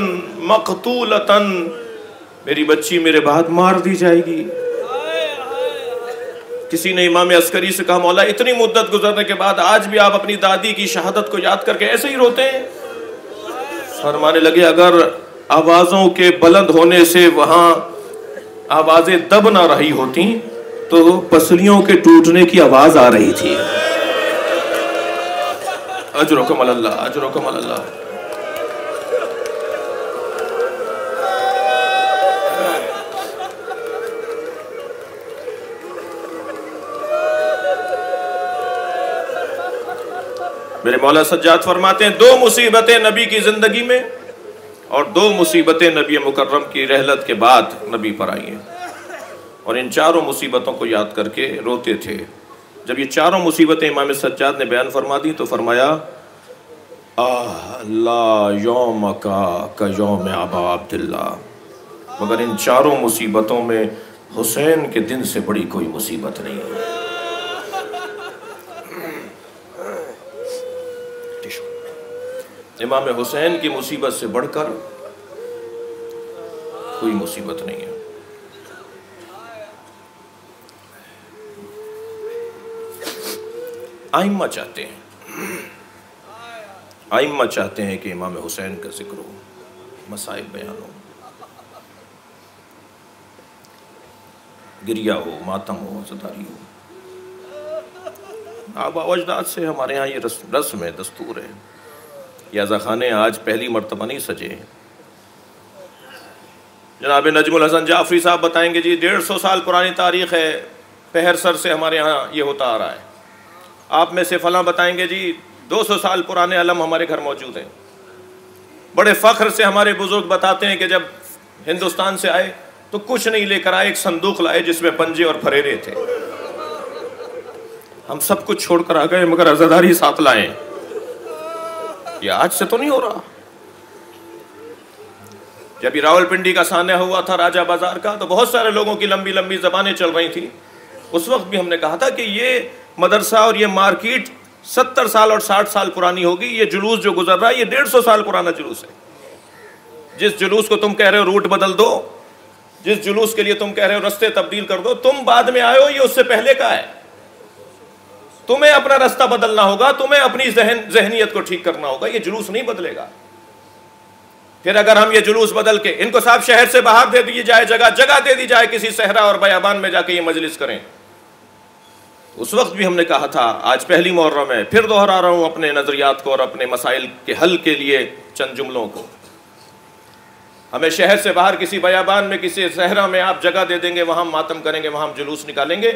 مقتولتاً، میری بچی میرے بعد مار دی جائے گی. کسی نے امام عسکری سے کہا مولا اتنی مدت گزرنے کے بعد آج بھی آپ اپنی دادی کی شہادت کو یاد کر کے ایسے ہی روتے ہیں؟ فرمانے لگے اگر آوازوں کے بلند ہونے سے وہاں آوازیں دب نہ رہی ہوتی تو پسلیوں کے ٹوٹنے کی آواز آ رہی تھی. اجرکم اللہ، اجرکم اللہ. میرے مولا سجاد فرماتے ہیں دو مصیبتیں نبی کی زندگی میں اور دو مصیبتیں نبی مکرم کی رحلت کے بعد نبی پر آئی ہیں، اور ان چاروں مصیبتوں کو یاد کر کے روتے تھے. جب یہ چاروں مصیبتیں امام سجاد نے بیان فرما دی تو فرمایا آہ لا یوم کا کا یوم ابا عبداللہ، مگر ان چاروں مصیبتوں میں حسین کے دن سے بڑی کوئی مصیبت نہیں ہے. امام حسین کی مصیبت سے بڑھ کر کوئی مصیبت نہیں ہے. آئمہ چاہتے ہیں آئمہ چاہتے ہیں کہ امام حسین کا ذکر ہو، مصائب بیان ہو. گریا ہو، ماتم ہو، ستاری ہو۔ آبا و اجداد سے ہمارے ہاں یہ رسم ہے، دستور ہے۔ یہ عزا خانے آج پہلی مرتبہ نہیں سجے ہیں۔ جناب نجم الحسن جعفری صاحب بتائیں گے جی ڈیڑھ سو سال پرانی تاریخ ہے، پہر سر سے ہمارے ہاں یہ ہوتا آ رہا ہے۔ آپ میں سے فلاں بتائیں گے جی دو سو سال پرانے علم ہمارے گھر موجود ہیں۔ بڑے فخر سے ہمارے بزرگ بتاتے ہیں کہ جب ہندوستان سے آئے تو کچھ نہیں لے کر آئے، ایک صندوق لائے جس میں پنجے اور پھریرے تھے۔ ہم سب کچھ چھوڑ کر آ گئے مگر عزاداری ساتھ لائے۔ یہ آج سے تو نہیں ہو رہا۔ جب یہ راول پنڈی کا سانحہ ہوا تھا راجہ بازار کا، تو بہت سارے لوگوں کی لمبی لمبی زبانیں چل رہی تھیں۔ اس وقت بھی ہم نے کہا تھا کہ یہ مدرسہ اور یہ مارکیٹ ستر سال اور ساٹھ سال پرانی ہوگی، یہ جلوس جو گزر رہا ہے یہ ڈیڑھ سو سال پرانا جلوس ہے۔ جس جلوس کو تم کہہ رہے ہو روٹ بدل دو، جس جلوس کے لیے تم کہہ رہے ہو رستے تبدیل کر دو، تم بعد میں آئے ہو، یہ اس سے پہلے کا ہے۔ تمہیں اپنا رستہ بدلنا ہوگا، تمہیں اپنی ذہن ذہنیت کو ٹھیک کرنا ہوگا، یہ جلوس نہیں بدلے گا۔ پھر اگر ہم یہ جلوس بدل کے ان کو صاحب شہر سے باہر دے دی جائے، جگہ جگہ دے دی جائے، کسی صحرا اور بیابان میں جا کے یہ مجلس کریں۔ اس وقت بھی ہم نے کہا تھا، آج پہلی محرم ہے، پھر دوہرا رہا ہوں اپنے نظریات کو اور اپنے مسائل کے حل کے لیے چند جملوں کو۔ ہمیں شہر سے باہر کسی بیابان میں، کسی صحرا میں آپ جگہ دے دیں گے، وہاں ماتم کریں گے، وہاں ہم جلوس نکالیں گے۔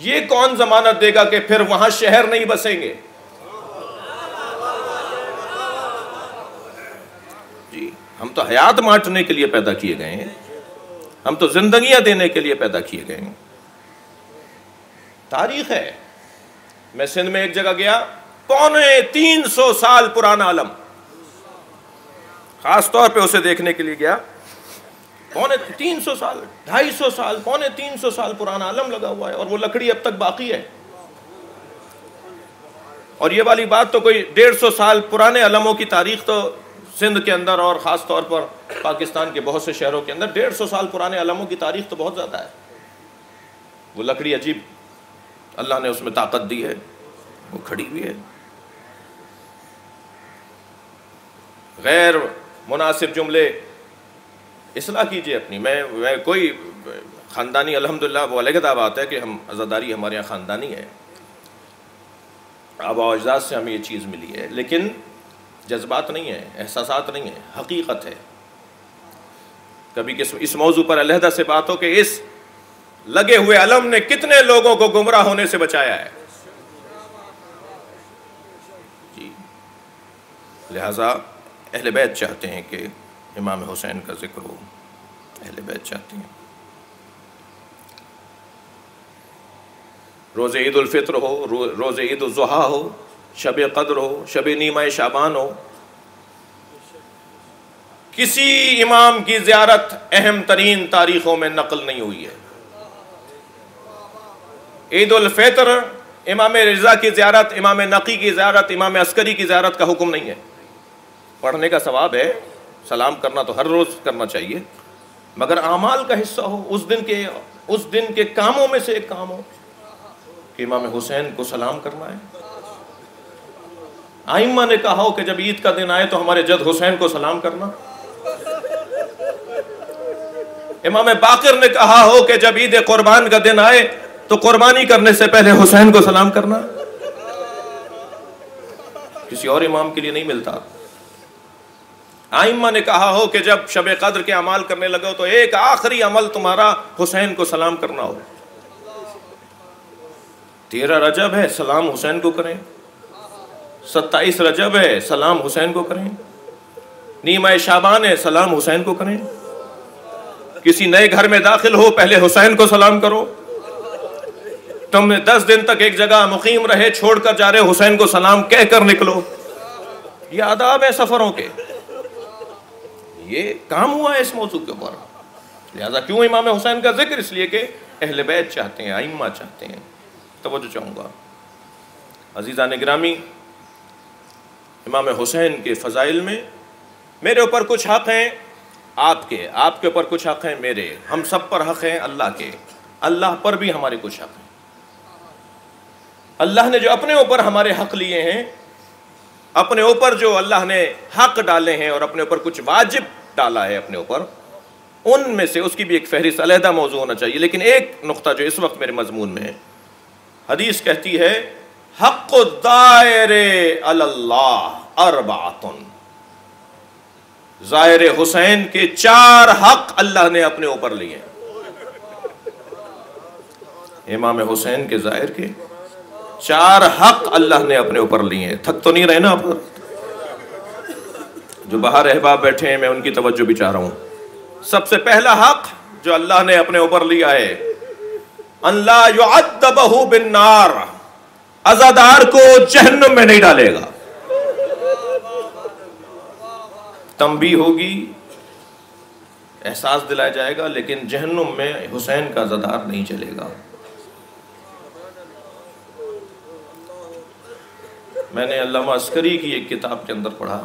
یہ کون ضمانت دے گا کہ پھر وہاں شہر نہیں بسیں گے؟ جی ہم تو حیات مانٹنے کے لیے پیدا کیے گئے ہیں، ہم تو زندگیاں دینے کے لیے پیدا کیے گئے ہیں۔ تاریخ ہے۔ میں سندھ میں ایک جگہ گیا، پونے تین سو سال پرانا علم، خاص طور پہ اسے دیکھنے کے لیے گیا۔ پونے تین سو سال ڈھائی سو سال پونے تین سو سال پرانا علم لگا ہوا ہے، اور وہ لکڑی اب تک باقی ہے۔ اور یہ والی بات تو کوئی ڈیڑھ سو سال پرانے علموں کی تاریخ تو سندھ کے اندر اور خاص طور پر پاکستان کے بہت سے شہروں کے اندر ڈیڑھ سو سال پرانے علموں کی تاریخ تو بہت زیادہ ہے۔ وہ لکڑی عجیب اللہ نے اس میں طاقت دی ہے، وہ کھڑی ہوئی ہے۔ غیر مناسب جملے اصلاح کیجئے اپنی۔ میں میں کوئی خاندانی، الحمدللہ وہ علیحدہ کتاب آتا ہے کہ ہم عزاداری ہمارے یہاں خاندانی ہے، آباء و اجداد سے ہمیں یہ چیز ملی ہے، لیکن جذبات نہیں ہیں، احساسات نہیں ہیں، حقیقت ہے۔ کبھی کس اس موضوع پر علیحدہ سے بات ہو کہ اس لگے ہوئے علم نے کتنے لوگوں کو گمراہ ہونے سے بچایا ہے۔ جی لہٰذا اہل بیت چاہتے ہیں کہ امام حسین کا ذکر ہو، اہل بیت چاہتے ہیں روز عید الفطر ہو، روز عید الاضحیٰ ہو، شب قدر ہو، شب نیمہ شعبان ہو۔ کسی امام کی زیارت اہم ترین تاریخوں میں نقل نہیں ہوئی ہے۔ عید الفطر، امام رضا کی زیارت، امام نقی کی زیارت، امام عسکری کی زیارت کا حکم نہیں ہے۔ پڑھنے کا ثواب ہے، سلام کرنا تو ہر روز کرنا چاہیے، مگر اعمال کا حصہ ہو، اس دن کے اس دن کے کاموں میں سے ایک کام ہو کہ امام حسین کو سلام کرنا ہے۔ آئمہ نے کہا ہو کہ جب عید کا دن آئے تو ہمارے جد حسین کو سلام کرنا۔ امام باقر نے کہا ہو کہ جب عید قربان کا دن آئے تو قربانی کرنے سے پہلے حسین کو سلام کرنا۔ کسی اور امام کے لیے نہیں ملتا۔ آئمہ نے کہا ہو کہ جب شب قدر کے اعمال کرنے لگو تو ایک آخری عمل تمہارا حسین کو سلام کرنا ہو۔ تیرہ رجب ہے، سلام حسین کو کریں۔ ستائیس رجب ہے، سلام حسین کو کریں۔ نیمہ شعبان ہے، سلام حسین کو کریں۔ کسی نئے گھر میں داخل ہو، پہلے حسین کو سلام کرو۔ تم دس دن تک ایک جگہ مقیم رہے، چھوڑ کر جا رہے، حسین کو سلام کہہ کر نکلو۔ یہ آداب ہے سفروں کے۔ یہ کام ہوا ہے اس موضوع کے اوپر۔ لہٰذا کیوں امام حسین کا ذکر؟ اس لیے کہ اہل بیت چاہتے ہیں، ائمہ چاہتے ہیں۔ توجہ چاہوں گا عزیزان گرامی، امام حسین کے فضائل میں میرے اوپر کچھ حق ہیں آپ کے، آپ کے اوپر کچھ حق ہیں میرے، ہم سب پر حق ہیں اللہ کے، اللہ پر بھی ہمارے کچھ حق ہیں۔ اللہ نے جو اپنے اوپر ہمارے حق لیے ہیں، اپنے اوپر جو اللہ نے حق ڈالے ہیں اور اپنے اوپر کچھ واجب ڈالا ہے اپنے اوپر، ان میں سے اس کی بھی ایک فہرست علیحدہ موضوع ہونا چاہیے، لیکن ایک نقطہ جو اس وقت میرے مضمون میں ہے، حدیث کہتی ہے حق الظاہر علی اللہ اربعۃ، ظاہر حسین کے چار حق اللہ نے اپنے اوپر لیے، امام حسین کے ظاہر کے چار حق اللہ نے اپنے اوپر لیے۔ تھک تو نہیں رہے نا آپ؟ جو باہر احباب بیٹھے ہیں میں ان کی توجہ بھی چاہ رہا ہوں۔ سب سے پہلا حق جو اللہ نے اپنے اوپر لیا ہے، اللہ یعذبہ بالنار، عزادار کو جہنم میں نہیں ڈالے گا۔ تنبیہ ہوگی، احساس دلایا جائے گا، لیکن جہنم میں حسین کا عزادار نہیں چلے گا۔ میں نے علامہ عسکری کی ایک کتاب کے اندر پڑھا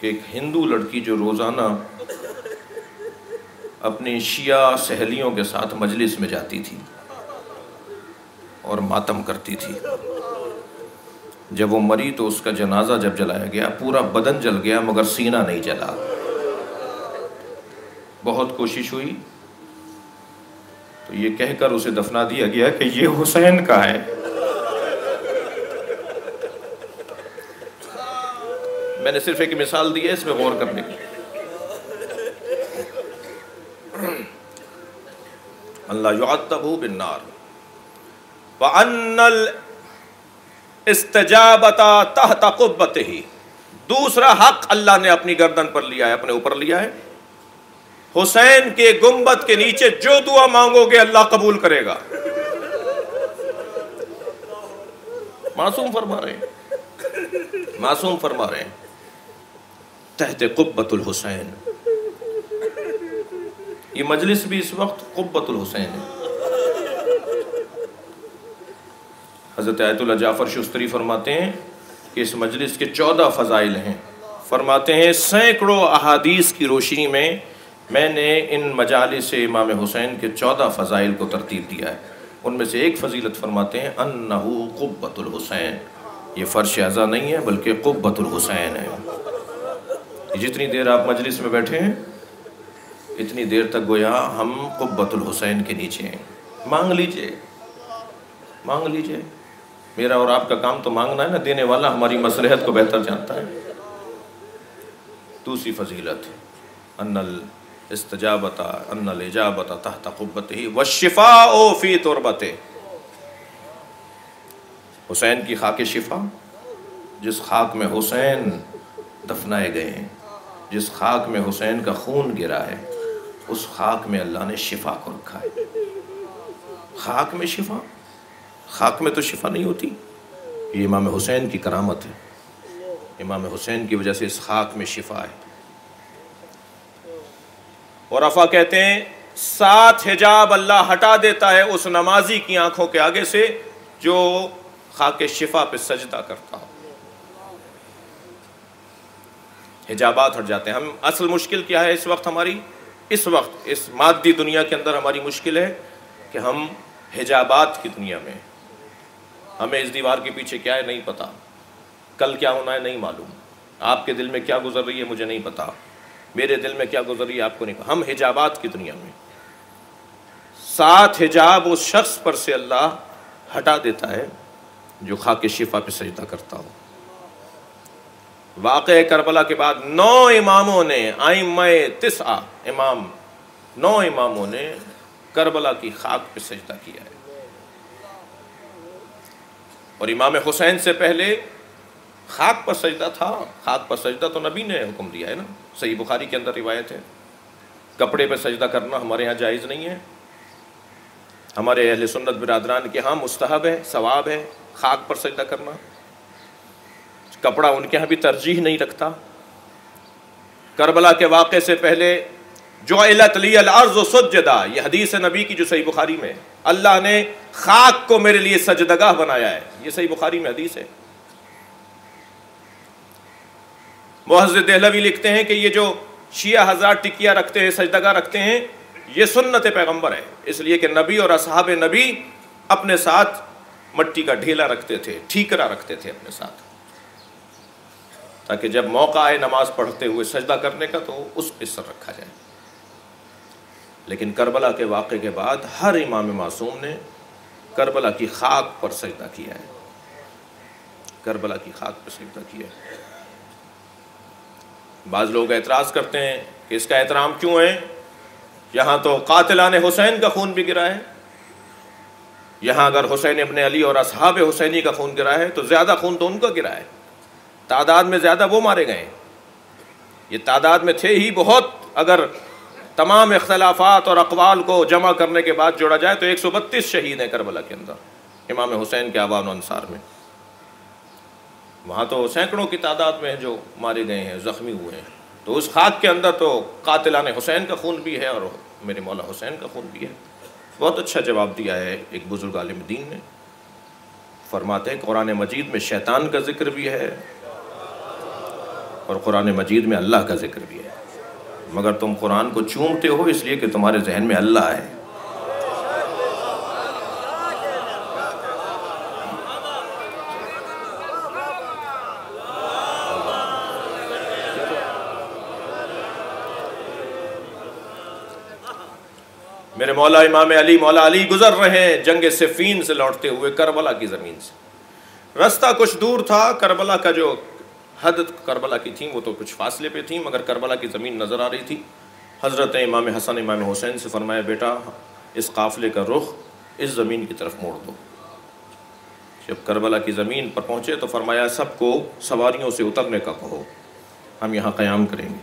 کہ ایک ہندو لڑکی جو روزانہ اپنی شیعہ سہیلیوں کے ساتھ مجلس میں جاتی تھی اور ماتم کرتی تھی، جب وہ مری تو اس کا جنازہ جب جلایا گیا، پورا بدن جل گیا مگر سینہ نہیں جلا۔ بہت کوشش ہوئی تو یہ کہہ کر اسے دفنا دیا گیا کہ یہ حسین کا ہے۔ میں نے صرف ایک مثال دی ہے، اس میں غور کرنے کی۔ اللہ یعذب بالنار وَأَنَّ الاستجابۃ تحت قبتہ، دوسرا حق اللہ نے اپنی گردن پر لیا ہے، اپنے اوپر لیا ہے۔ حسین کے گنبد کے نیچے جو دعا مانگو گے اللہ قبول کرے گا۔ معصوم فرما رہے ہیں، معصوم فرما رہے ہیں، تحت قبۃ الحسین۔ یہ مجلس بھی اس وقت قبۃ الحسین ہے۔ حضرت آیت اللہ جعفر شستری فرماتے ہیں کہ اس مجلس کے چودہ فضائل ہیں۔ فرماتے ہیں سینکڑوں احادیث کی روشنی میں میں نے ان مجالس امام حسین کے چودہ فضائل کو ترتیب دیا ہے۔ ان میں سے ایک فضیلت فرماتے ہیں انہ قبۃ الحسین، یہ فرش اعضا نہیں ہے بلکہ قبۃ الحسین ہے۔ جتنی دیر آپ مجلس میں بیٹھے ہیں اتنی دیر تک گویا ہم قبۃ الحسین کے نیچے ہیں۔ مانگ لیجئے، مانگ لیجئے۔ میرا اور آپ کا کام تو مانگنا ہے نا، دینے والا ہماری مصلحت کو بہتر جانتا ہے۔ دوسری فضیلت ان الاستجابۃ ان الاجابۃ تحت قبتہ والشفاء فی تربتہ، حسین کی خاک شفا، جس خاک میں حسین دفنائے گئے ہیں، جس خاک میں حسین کا خون گرا ہے، اس خاک میں اللہ نے شفا کو رکھا ہے۔ خاک میں شفا، خاک میں تو شفا نہیں ہوتی، یہ امام حسین کی کرامت ہے۔ امام حسین کی وجہ سے اس خاک میں شفا ہے۔ اور عرفہ کہتے ہیں سات حجاب اللہ ہٹا دیتا ہے اس نمازی کی آنکھوں کے آگے سے جو خاک شفا پہ سجدہ کرتا ہو۔ حجابات ہٹ جاتے ہیں۔ ہم اصل مشکل کیا ہے اس وقت ہماری، اس وقت اس مادی دنیا کے اندر ہماری مشکل ہے کہ ہم حجابات کی دنیا میں، ہمیں اس دیوار کے پیچھے کیا ہے نہیں پتہ، کل کیا ہونا ہے نہیں معلوم، آپ کے دل میں کیا گزر رہی ہے مجھے نہیں پتہ، میرے دل میں کیا گزر رہی ہے آپ کو نہیں پتہ۔ ہم حجابات کی دنیا میں۔ سات حجاب اس شخص پر سے اللہ ہٹا دیتا ہے جو خاک شفا پہ سجدہ کرتا ہو۔ واقعہ کربلا کے بعد نو اماموں نے، ائمہ تسعہ امام، نو اماموں نے کربلا کی خاک پہ سجدہ کیا ہے۔ اور امام حسین سے پہلے خاک پر سجدہ تھا، خاک پر سجدہ تو نبی نے حکم دیا ہے نا، صحیح بخاری کے اندر روایت ہے۔ کپڑے پہ سجدہ کرنا ہمارے ہاں جائز نہیں ہے، ہمارے اہل سنت برادران کے ہاں مستحب ہے، ثواب ہے خاک پر سجدہ کرنا۔ کپڑا ان کے ہاں بھی ترجیح نہیں رکھتا۔ کربلا کے واقعے سے پہلے جعلت لی الارض سجدہ، یہ حدیث نبی کی جو صحیح بخاری میں، اللہ نے خاک کو میرے لیے سجدگاہ بنایا ہے، یہ صحیح بخاری میں حدیث ہے۔ محضر دہلوی لکھتے ہیں کہ یہ جو شیعہ ہزار ٹکیا رکھتے ہیں، سجدگاہ رکھتے ہیں، یہ سنت پیغمبر ہے، اس لیے کہ نبی اور اصحاب نبی اپنے ساتھ مٹی کا ڈھیلا رکھتے تھے، ٹھیکرا رکھتے تھے اپنے ساتھ۔ تاکہ جب موقع آئے نماز پڑھتے ہوئے سجدہ کرنے کا تو اس پہ سر رکھا جائے۔ لیکن کربلا کے واقعے کے بعد ہر امام معصوم نے کربلا کی خاک پر سجدہ کیا ہے، کربلا کی خاک پر سجدہ کیا ہے۔ بعض لوگ اعتراض کرتے ہیں کہ اس کا احترام کیوں ہے، یہاں تو قاتلان حسین کا خون بھی گرا ہے، یہاں اگر حسین ابن علی اور اصحاب حسینی کا خون گرا ہے تو زیادہ خون تو ان کا گرا ہے، تعداد میں زیادہ وہ مارے گئے ہیں۔ یہ تعداد میں تھے ہی بہت، اگر تمام اختلافات اور اقوال کو جمع کرنے کے بعد جوڑا جائے تو ایک سو بتیس شہید ہیں کربلا کے اندر امام حسین کے اعوان و انصار میں۔ وہاں تو سینکڑوں کی تعداد میں جو مارے گئے ہیں، زخمی ہوئے ہیں، تو اس خاک کے اندر تو قاتلان حسین کا خون بھی ہے اور میرے مولا حسین کا خون بھی ہے۔ بہت اچھا جواب دیا ہے ایک بزرگ عالم دین نے، فرماتے ہیں قرآن مجید میں شیطان کا ذکر بھی ہے اور قرآن مجید میں اللہ کا ذکر بھی ہے، مگر تم قرآن کو چومتے ہو اس لیے کہ تمہارے ذہن میں اللہ ہے۔ میرے مولا امام علی مولا علی گزر رہے ہیں جنگ صفین سے لوٹتے ہوئے کربلا کی زمین سے، رستہ کچھ دور تھا، کربلا کا جو حد کربلا کی تھی وہ تو کچھ فاصلے پہ تھی مگر کربلا کی زمین نظر آ رہی تھی۔ حضرت امام حسن امام حسین سے فرمایا بیٹا اس قافلے کا رخ اس زمین کی طرف موڑ دو۔ جب کربلا کی زمین پر پہنچے تو فرمایا سب کو سواریوں سے اترنے کا کہو، ہم یہاں قیام کریں گے۔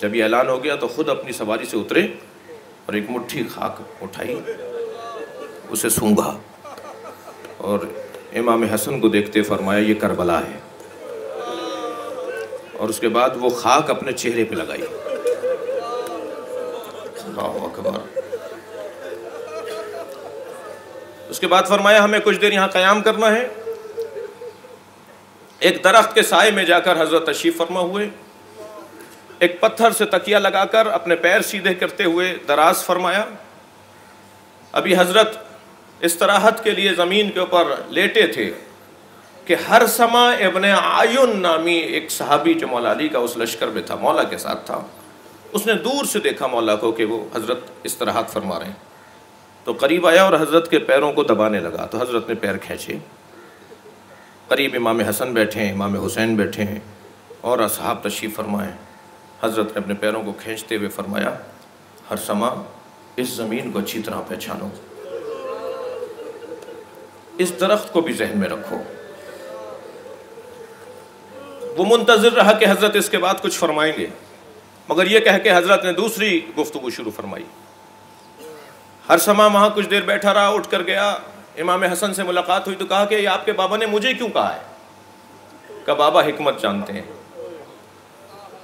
جب یہ اعلان ہو گیا تو خود اپنی سواری سے اترے اور ایک مٹھی خاک اٹھائی، اسے سونگھا اور امام حسن کو دیکھتے فرمایا یہ کربلا ہے، اور اس کے بعد وہ خاک اپنے چہرے پہ لگائی۔ اللہ اکبر۔ اس کے بعد فرمایا ہمیں کچھ دیر یہاں قیام کرنا ہے۔ ایک درخت کے سائے میں جا کر حضرت تشریف فرما ہوئے، ایک پتھر سے تکیہ لگا کر اپنے پیر سیدھے کرتے ہوئے دراز فرمایا۔ ابھی حضرت استراحت کے لیے زمین کے اوپر لیٹے تھے کہ ہر سما ابن عیون نامی ایک صحابی جو مولا علی کا اس لشکر میں تھا، مولا کے ساتھ تھا، اس نے دور سے دیکھا مولا کو کہ وہ حضرت استراحت فرما رہے ہیں، تو قریب آیا اور حضرت کے پیروں کو دبانے لگا تو حضرت نے پیر کھینچے۔ قریب امام حسن بیٹھے ہیں، امام حسین بیٹھے ہیں اور اصحاب تشریف فرمائے۔ حضرت نے اپنے پیروں کو کھینچتے ہوئے فرمایا ہر سما اس زمین کو اچھی طرح پہچانو، اس درخت کو بھی ذہن میں رکھو۔ وہ منتظر رہا کہ حضرت اس کے بعد کچھ فرمائیں گے، مگر یہ کہہ کے حضرت نے دوسری گفتگو شروع فرمائی۔ ہر سما وہاں کچھ دیر بیٹھا رہا، اٹھ کر گیا، امام حسن سے ملاقات ہوئی تو کہا کہ آپ کے بابا نے مجھے کیوں کہا ہے؟ کہ بابا حکمت جانتے ہیں۔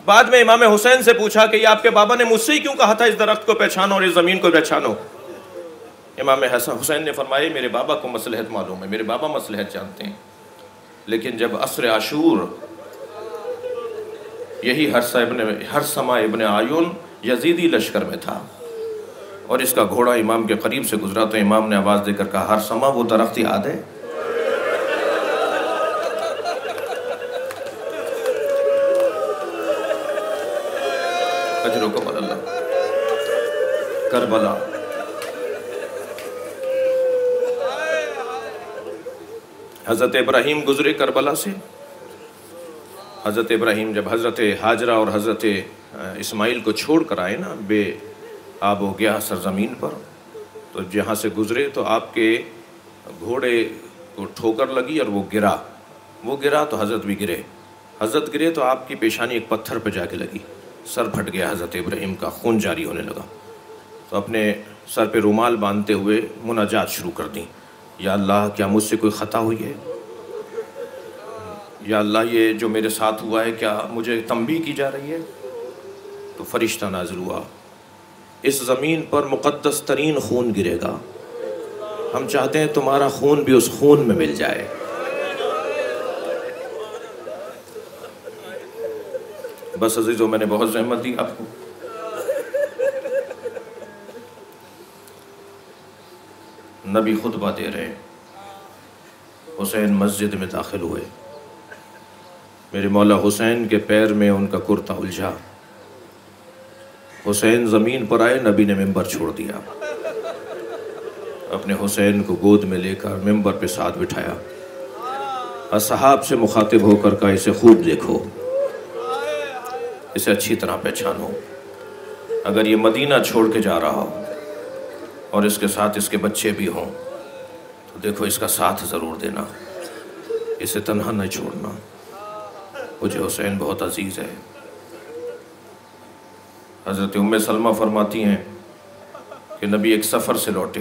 بعد میں امام حسین سے پوچھا کہ یہ آپ کے بابا نے مجھ سے ہی کیوں کہا تھا اس درخت کو پہچانو اور اس زمین کو پہچانو؟ امام حسن حسین نے فرمایا میرے بابا کو مصلحت معلوم ہے، میرے بابا مصلحت جانتے ہیں، لیکن جب عصر عاشور یہی ہر سما ابن عیون یزیدی لشکر میں تھا اور اس کا گھوڑا امام کے قریب سے گزرا تو امام نے آواز دے کر کہا ہر سما وہ درخت یاد ہے؟ اجروں کو بل اللہ کربلا۔ حضرت ابراہیم گزرے کربلا سے، حضرت ابراہیم جب حضرت حاجرہ اور حضرت اسماعیل کو چھوڑ کر آئے نا، بے آب ہو گیا سرزمین پر، تو جہاں سے گزرے تو آپ کے گھوڑے کو ٹھوکر لگی اور وہ گرا، وہ گرا تو حضرت بھی گرے، حضرت گرے تو آپ کی پیشانی ایک پتھر پہ جا کے لگی، سر پھٹ گیا، حضرت ابراہیم کا خون جاری ہونے لگا تو اپنے سر پہ رومال باندھتے ہوئے مناجات شروع کر دیں، یا اللہ کیا مجھ سے کوئی خطا ہوئی ہے، یا اللہ یہ جو میرے ساتھ ہوا ہے کیا مجھے تنبیہ کی جا رہی ہے؟ تو فرشتہ نازل ہوا اس زمین پر مقدس ترین خون گرے گا، ہم چاہتے ہیں تمہارا خون بھی اس خون میں مل جائے۔ بس عزیزو میں نے بہت زحمت دی آپ کو۔ نبی خطبہ دے رہے، حسین مسجد میں داخل ہوئے، میرے مولا حسین کے پیر میں ان کا کرتا الجھا، حسین زمین پر آئے، نبی نے ممبر چھوڑ دیا، اپنے حسین کو گود میں لے کر ممبر پہ ساتھ بٹھایا، اصحاب سے مخاطب ہو کر کہا اسے خوب دیکھو، اسے اچھی طرح پہچانو، اگر یہ مدینہ چھوڑ کے جا رہا ہو اور اس کے ساتھ اس کے بچے بھی ہوں تو دیکھو اس کا ساتھ ضرور دینا، اسے تنہا نہ چھوڑنا، مجھے حسین بہت عزیز ہے۔ حضرت ام سلمہ فرماتی ہیں کہ نبی ایک سفر سے لوٹے،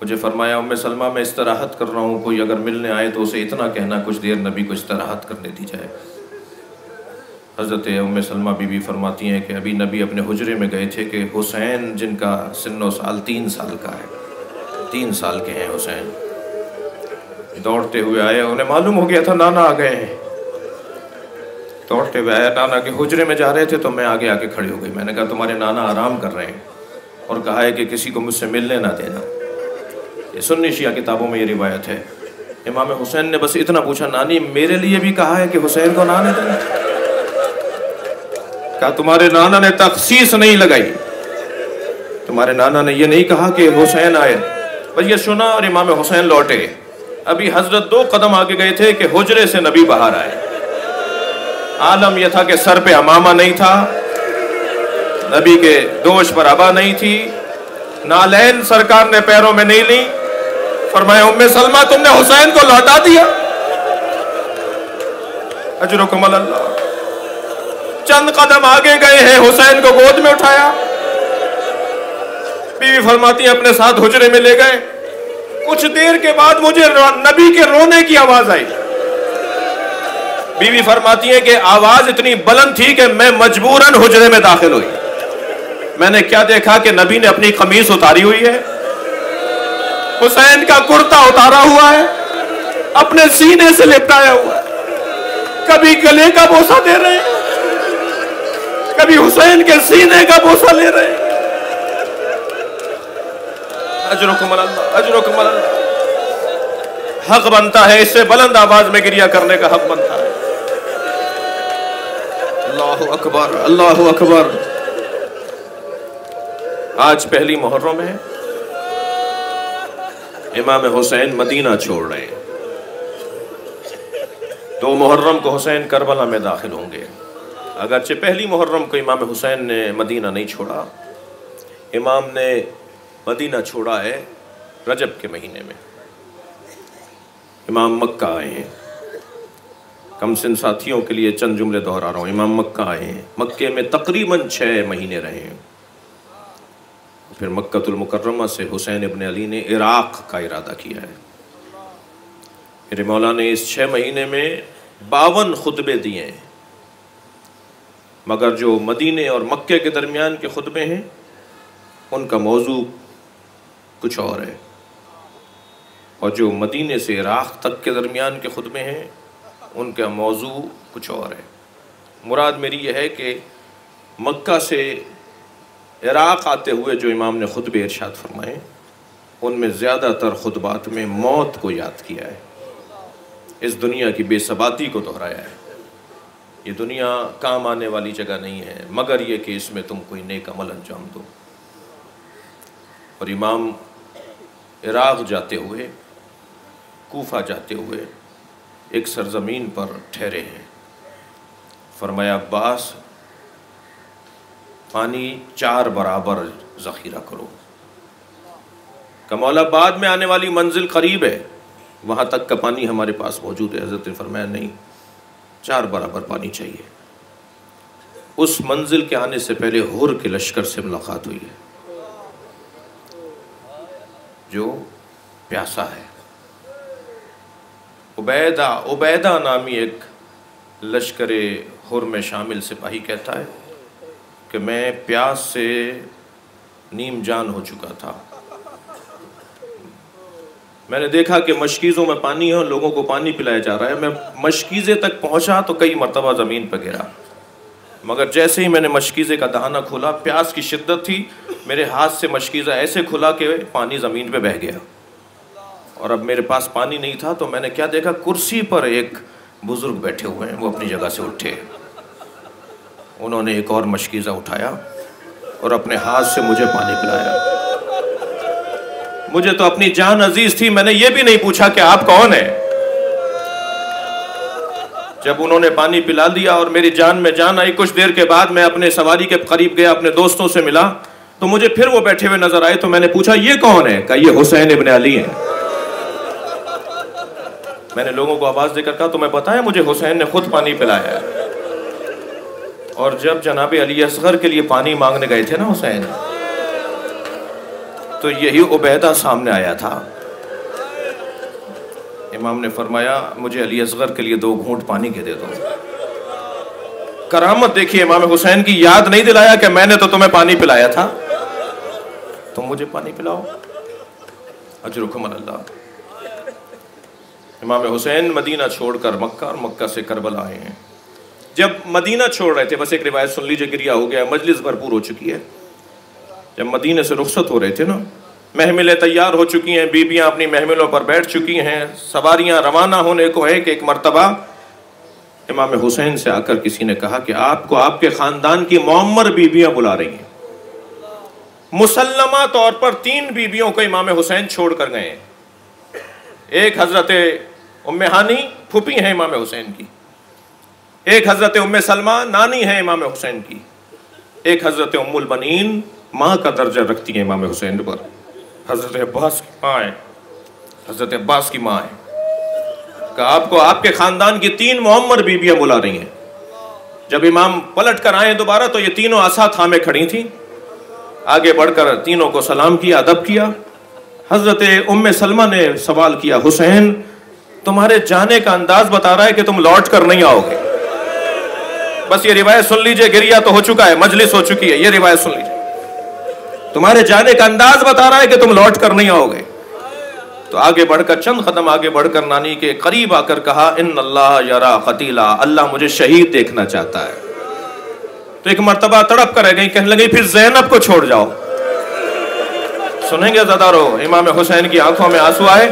مجھے فرمایا ام سلمہ میں استراحت کر رہا ہوں، کوئی اگر ملنے آئے تو اسے اتنا کہنا کچھ دیر نبی کو استراحت کرنے دی جائے۔ حضرت ام سلمہ بی بی فرماتی ہیں کہ ابھی نبی اپنے حجرے میں گئے تھے کہ حسین جن کا سن و سال تین سال کا ہے، تین سال کے ہیں حسین، دوڑتے ہوئے آئے، انہیں معلوم ہو گیا تھا نانا آ گئے ہیں، دوڑتے ہوئے آیا، نانا کے حجرے میں جا رہے تھے تو میں آگے آ کے کھڑی ہو گئی، میں نے کہا تمہارے نانا آرام کر رہے ہیں اور کہا ہے کہ کسی کو مجھ سے ملنے نہ دینا۔ یہ سنی شیعہ کتابوں میں یہ روایت ہے، امام حسین نے بس اتنا پوچھا نانی میرے لیے بھی کہا ہے کہ حسین کو نانے دینا، کہا تمہارے نانا نے تخصیص نہیں لگائی، تمہارے نانا نے یہ نہیں کہا کہ حسین آئے، بس یہ سنا اور امام حسین لوٹے، ابھی حضرت دو قدم آگے گئے تھے کہ حجرے سے نبی باہر آئے، عالم یہ تھا کہ سر پہ عمامہ نہیں تھا، نبی کے دوش پر عبا نہیں تھی، نالین سرکار نے پیروں میں نہیں لی، فرمایا ام سلمہ تم نے حسین کو لوٹا دیا، اجرکم اللہ، چند قدم آگے گئے ہیں حسین کو گود میں اٹھایا، بیوی فرماتی ہیں اپنے ساتھ حجرے میں لے گئے، کچھ دیر کے بعد مجھے نبی کے رونے کی آواز آئی، بیوی فرماتی ہیں کہ آواز اتنی بلند تھی کہ میں مجبوراً حجرے میں داخل ہوئی، میں نے کیا دیکھا کہ نبی نے اپنی قمیص اتاری ہوئی ہے، حسین کا کرتا اتارا ہوا ہے، اپنے سینے سے لپٹایا ہوا ہے، کبھی گلے کا بوسہ دے رہے ہیں، کبھی حسین کے سینے کا بوسہ لے رہے ہیں، اجرکم اللہ، اجرکم اللہ، حق بنتا ہے اس سے بلند آواز میں گریہ کرنے کا حق بنتا ہے۔ اللہ اکبر، اللہ اکبر۔ آج پہلی محرم ہے، امام حسین مدینہ چھوڑ رہے ہیں، دو محرم کو حسین کربلا میں داخل ہوں گے، اگرچہ پہلی محرم کو امام حسین نے مدینہ نہیں چھوڑا، امام نے مدینہ چھوڑا ہے رجب کے مہینے میں، امام مکہ آئے ہیں، کم سن ساتھیوں کے لیے چند جملے دوہرا رہا ہوں، امام مکہ آئے ہیں، مکے میں تقریباً چھ مہینے رہے ہیں، پھر مکۃ المکرمہ سے حسین ابن علی نے عراق کا ارادہ کیا ہے، میرے مولا نے اس چھ مہینے میں باون خطبے دیے ہیں، مگر جو مدینے اور مکے کے درمیان کے خطبے ہیں ان کا موضوع کچھ اور ہے، اور جو مدینے سے عراق تک کے درمیان کے خطبے ہیں ان کا موضوع کچھ اور ہے۔ مراد میری یہ ہے کہ مکہ سے عراق آتے ہوئے جو امام نے خطبے ارشاد فرمائے ان میں زیادہ تر خطبات میں موت کو یاد کیا ہے، اس دنیا کی بے ثباتی کو دہرایا ہے، یہ دنیا کام آنے والی جگہ نہیں ہے مگر یہ کہ اس میں تم کوئی نیک عمل انجام دو، اور امام عراق جاتے ہوئے، کوفہ جاتے ہوئے ایک سرزمین پر ٹھہرے ہیں، فرمایا عباس پانی چار برابر ذخیرہ کرو، کمال آباد میں آنے والی منزل قریب ہے، وہاں تک کا پانی ہمارے پاس موجود ہے، حضرت نے فرمایا نہیں چار برابر پانی چاہیے۔ اس منزل کے آنے سے پہلے ہور کے لشکر سے ملاقات ہوئی ہے جو پیاسا ہے، عبیدہ عبیدہ نامی ایک لشکر ہور میں شامل سپاہی کہتا ہے کہ میں پیاس سے نیم جان ہو چکا تھا، میں نے دیکھا کہ مشکیزوں میں پانی ہے اور لوگوں کو پانی پلایا جا رہا ہے، میں مشکیزے تک پہنچا تو کئی مرتبہ زمین پہ گرا، مگر جیسے ہی میں نے مشکیزے کا دہانہ کھولا، پیاس کی شدت تھی، میرے ہاتھ سے مشکیزہ ایسے کھلا کہ پانی زمین پہ بہہ گیا، اور اب میرے پاس پانی نہیں تھا، تو میں نے کیا دیکھا کرسی پر ایک بزرگ بیٹھے ہوئے ہیں، وہ اپنی جگہ سے اٹھے، انہوں نے ایک اور مشکیزہ اٹھایا اور اپنے ہاتھ سے مجھے پانی پلایا۔ مجھے تو اپنی جان عزیز تھی، میں نے یہ بھی نہیں پوچھا کہ آپ کون ہیں۔ جب انہوں نے پانی پلا دیا اور میری جان میں جان آئی، کچھ دیر کے بعد میں اپنے سواری کے قریب گیا، اپنے دوستوں سے ملا تو مجھے پھر وہ بیٹھے ہوئے نظر آئے، تو میں نے پوچھا یہ کون ہے؟ کہا یہ حسین ابن علی ہیں۔ میں نے لوگوں کو آواز دے کر کہا تمہیں بتایا مجھے حسین نے خود پانی پلایا ہے، اور جب جناب علی اصغر کے لیے پانی مانگنے گئے تھے نا حسین، تو یہی عبیدہ سامنے آیا تھا۔ امام نے فرمایا مجھے علی اصغر کے لیے دو گھونٹ پانی کے دے دو۔ کرامت دیکھیے، امام حسین کی یاد نہیں دلایا کہ میں نے تو تمہیں پانی پلایا تھا، تم مجھے پانی پلاؤ، اجرکم اللہ۔ امام حسین مدینہ چھوڑ کر مکہ اور مکہ سے کربلا آئے ہیں۔ جب مدینہ چھوڑ رہے تھے، بس ایک روایت سن لیجئے، گریہ ہو گیا، مجلس بھرپور ہو چکی ہے۔ جب مدینہ سے رخصت ہو رہے تھے نا، محملیں تیار ہو چکی ہیں، بیبیاں اپنی محملوں پر بیٹھ چکی ہیں، سواریاں روانہ ہونے کو ہے کہ ایک مرتبہ امام حسین سے آ کر کسی نے کہا کہ آپ کو آپ کے خاندان کی معمر بیبیاں بلا رہی ہیں۔ مسلمہ طور پر تین بیبیوں کو امام حسین چھوڑ کر گئے ہیں۔ ایک حضرت ام ہانی پھوپھی ہیں امام حسین کی، ایک حضرت ام سلمہ نانی ہیں امام حسین کی، ایک حضرت ام البنین ماں کا درجہ رکھتی ہیں امام حسین پر، حضرت عباس کی ماں ہے، حضرت عباس کی ماں ہے۔ کہ آپ کو آپ کے خاندان کی تین معمر بیبیاں بلا رہی ہیں۔ جب امام پلٹ کر آئے دوبارہ تو یہ تینوں آسا تھامے کھڑی تھیں، آگے بڑھ کر تینوں کو سلام کیا، ادب کیا۔ حضرت ام سلمہ نے سوال کیا، حسین تمہارے جانے کا انداز بتا رہا ہے کہ تم لوٹ کر نہیں آؤ گے۔ بس یہ روایت سن لیجئے، گریہ تو ہو چکا ہے، مجلس ہو چکی ہے، یہ روایت سن لیجئے، تمہارے جانے کا انداز بتا رہا ہے کہ تم لوٹ کر نہیں آؤ گے۔ تو آگے بڑھ کر چند قدم آگے بڑھ کر نانی کے قریب آ کر کہا ان اللہ یرا قتیلا، اللہ مجھے شہید دیکھنا چاہتا ہے۔ تو ایک مرتبہ تڑپ کر رہ گئی، کہنے لگی پھر زینب کو چھوڑ جاؤ۔ سنیں گے زدارو، امام حسین کی آنکھوں میں آنسو آئے،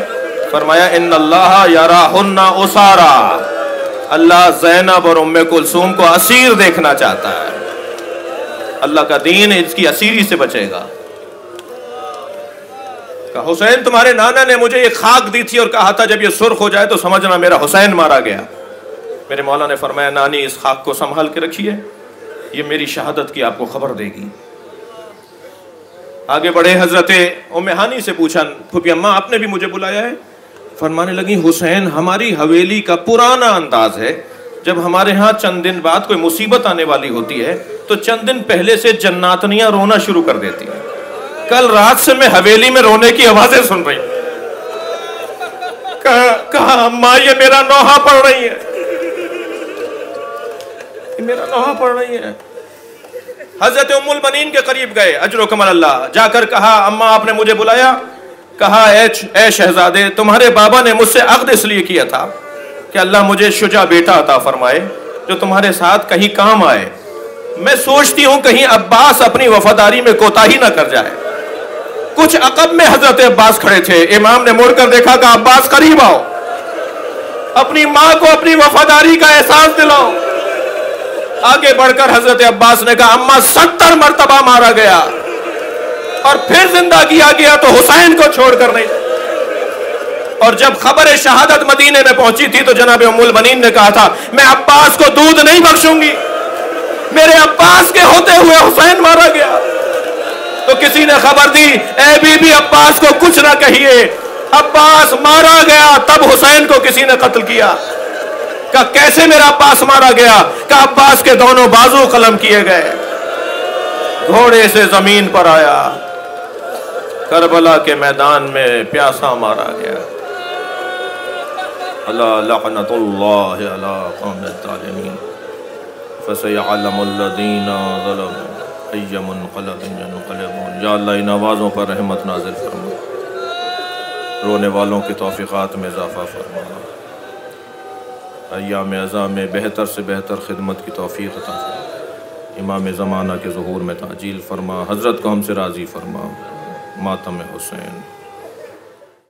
فرمایا ان اللہ یراہن اسارا، اللہ زینب اور ام کلثوم کو اسیر دیکھنا چاہتا ہے۔ اللہ کا دین اس کی اسیری سے بچے گا۔ کہ حسین تمہارے نانا نے مجھے یہ خاک دی تھی اور کہا تھا جب یہ سرخ ہو جائے تو سمجھنا میرا حسین مارا گیا۔ میرے مولا نے فرمایا نانی اس خاک کو سنبھال کے رکھیے، یہ میری شہادت کی آپ کو خبر دے گی۔ آگے بڑھے، حضرت ام ہانی سے پوچھا پھوپھی اماں آپ نے بھی مجھے بلایا ہے؟ فرمانے لگی حسین ہماری حویلی کا پرانا انداز ہے، جب ہمارے ہاں چند دن بعد کوئی مصیبت آنے والی ہوتی ہے تو چند دن پہلے سے جناتنیاں رونا شروع کر دیتی ہیں۔ کل رات سے میں حویلی میں رونے کی آوازیں سن رہی ہوں۔ کہا اماں یہ میرا نوحہ پڑ رہی ہے، یہ میرا نوحہ پڑ رہی ہے۔ حضرت ام البنین کے قریب گئے، اجرکم اللہ، جا کر کہا اماں آپ نے مجھے بلایا؟ کہا اے شہزادے تمہارے بابا نے مجھ سے عقد اس لیے کیا تھا کہ اللہ مجھے شجاع بیٹا عطا فرمائے جو تمہارے ساتھ کہیں کام آئے، میں سوچتی ہوں کہیں عباس اپنی وفاداری میں کوتاہی نہ کر جائے۔ کچھ عقب میں حضرت عباس کھڑے تھے، امام نے مڑ کر دیکھا کہ عباس قریب آؤ، اپنی ماں کو اپنی وفاداری کا احساس دلاؤ۔ آگے بڑھ کر حضرت عباس نے کہا اماں ستر مرتبہ مارا گیا اور پھر زندہ کیا گیا تو حسین کو چھوڑ کر نہیں۔ اور جب خبر شہادت مدینے میں پہنچی تھی تو جناب ام البنین نے کہا تھا میں عباس کو دودھ نہیں بخشوں گی، میرے عباس کے ہوتے ہوئے حسین مارا گیا۔ تو کسی نے خبر دی اے بی بی عباس کو کچھ نہ کہیے، عباس مارا گیا تب حسین کو کسی نے قتل کیا۔ کہ کیسے میرا عباس مارا گیا؟ کہ عباس کے دونوں بازو قلم کیے گئے، گھوڑے سے زمین پر آیا، کربلا کے میدان میں پیاسا مارا گیا۔ اللہ لعنت اللہ علی قوم الظالمین فَسَيَعْلَمُ الَّذِينَ ظَلَمُوا أَيَّ مُنْقَلَبٍ يَنْقَلِبُونَ۔ یا اللہ ان آوازوں پر رحمت نازل فرما، رونے والوں کی توفیقات میں اضافہ فرما، ایام عزا میں بہتر سے بہتر خدمت کی توفیق عطا فرما، امام زمانہ کے ظہور میں تعجیل فرما، حضرت کو ہم سے راضی فرما، ماتم حسین۔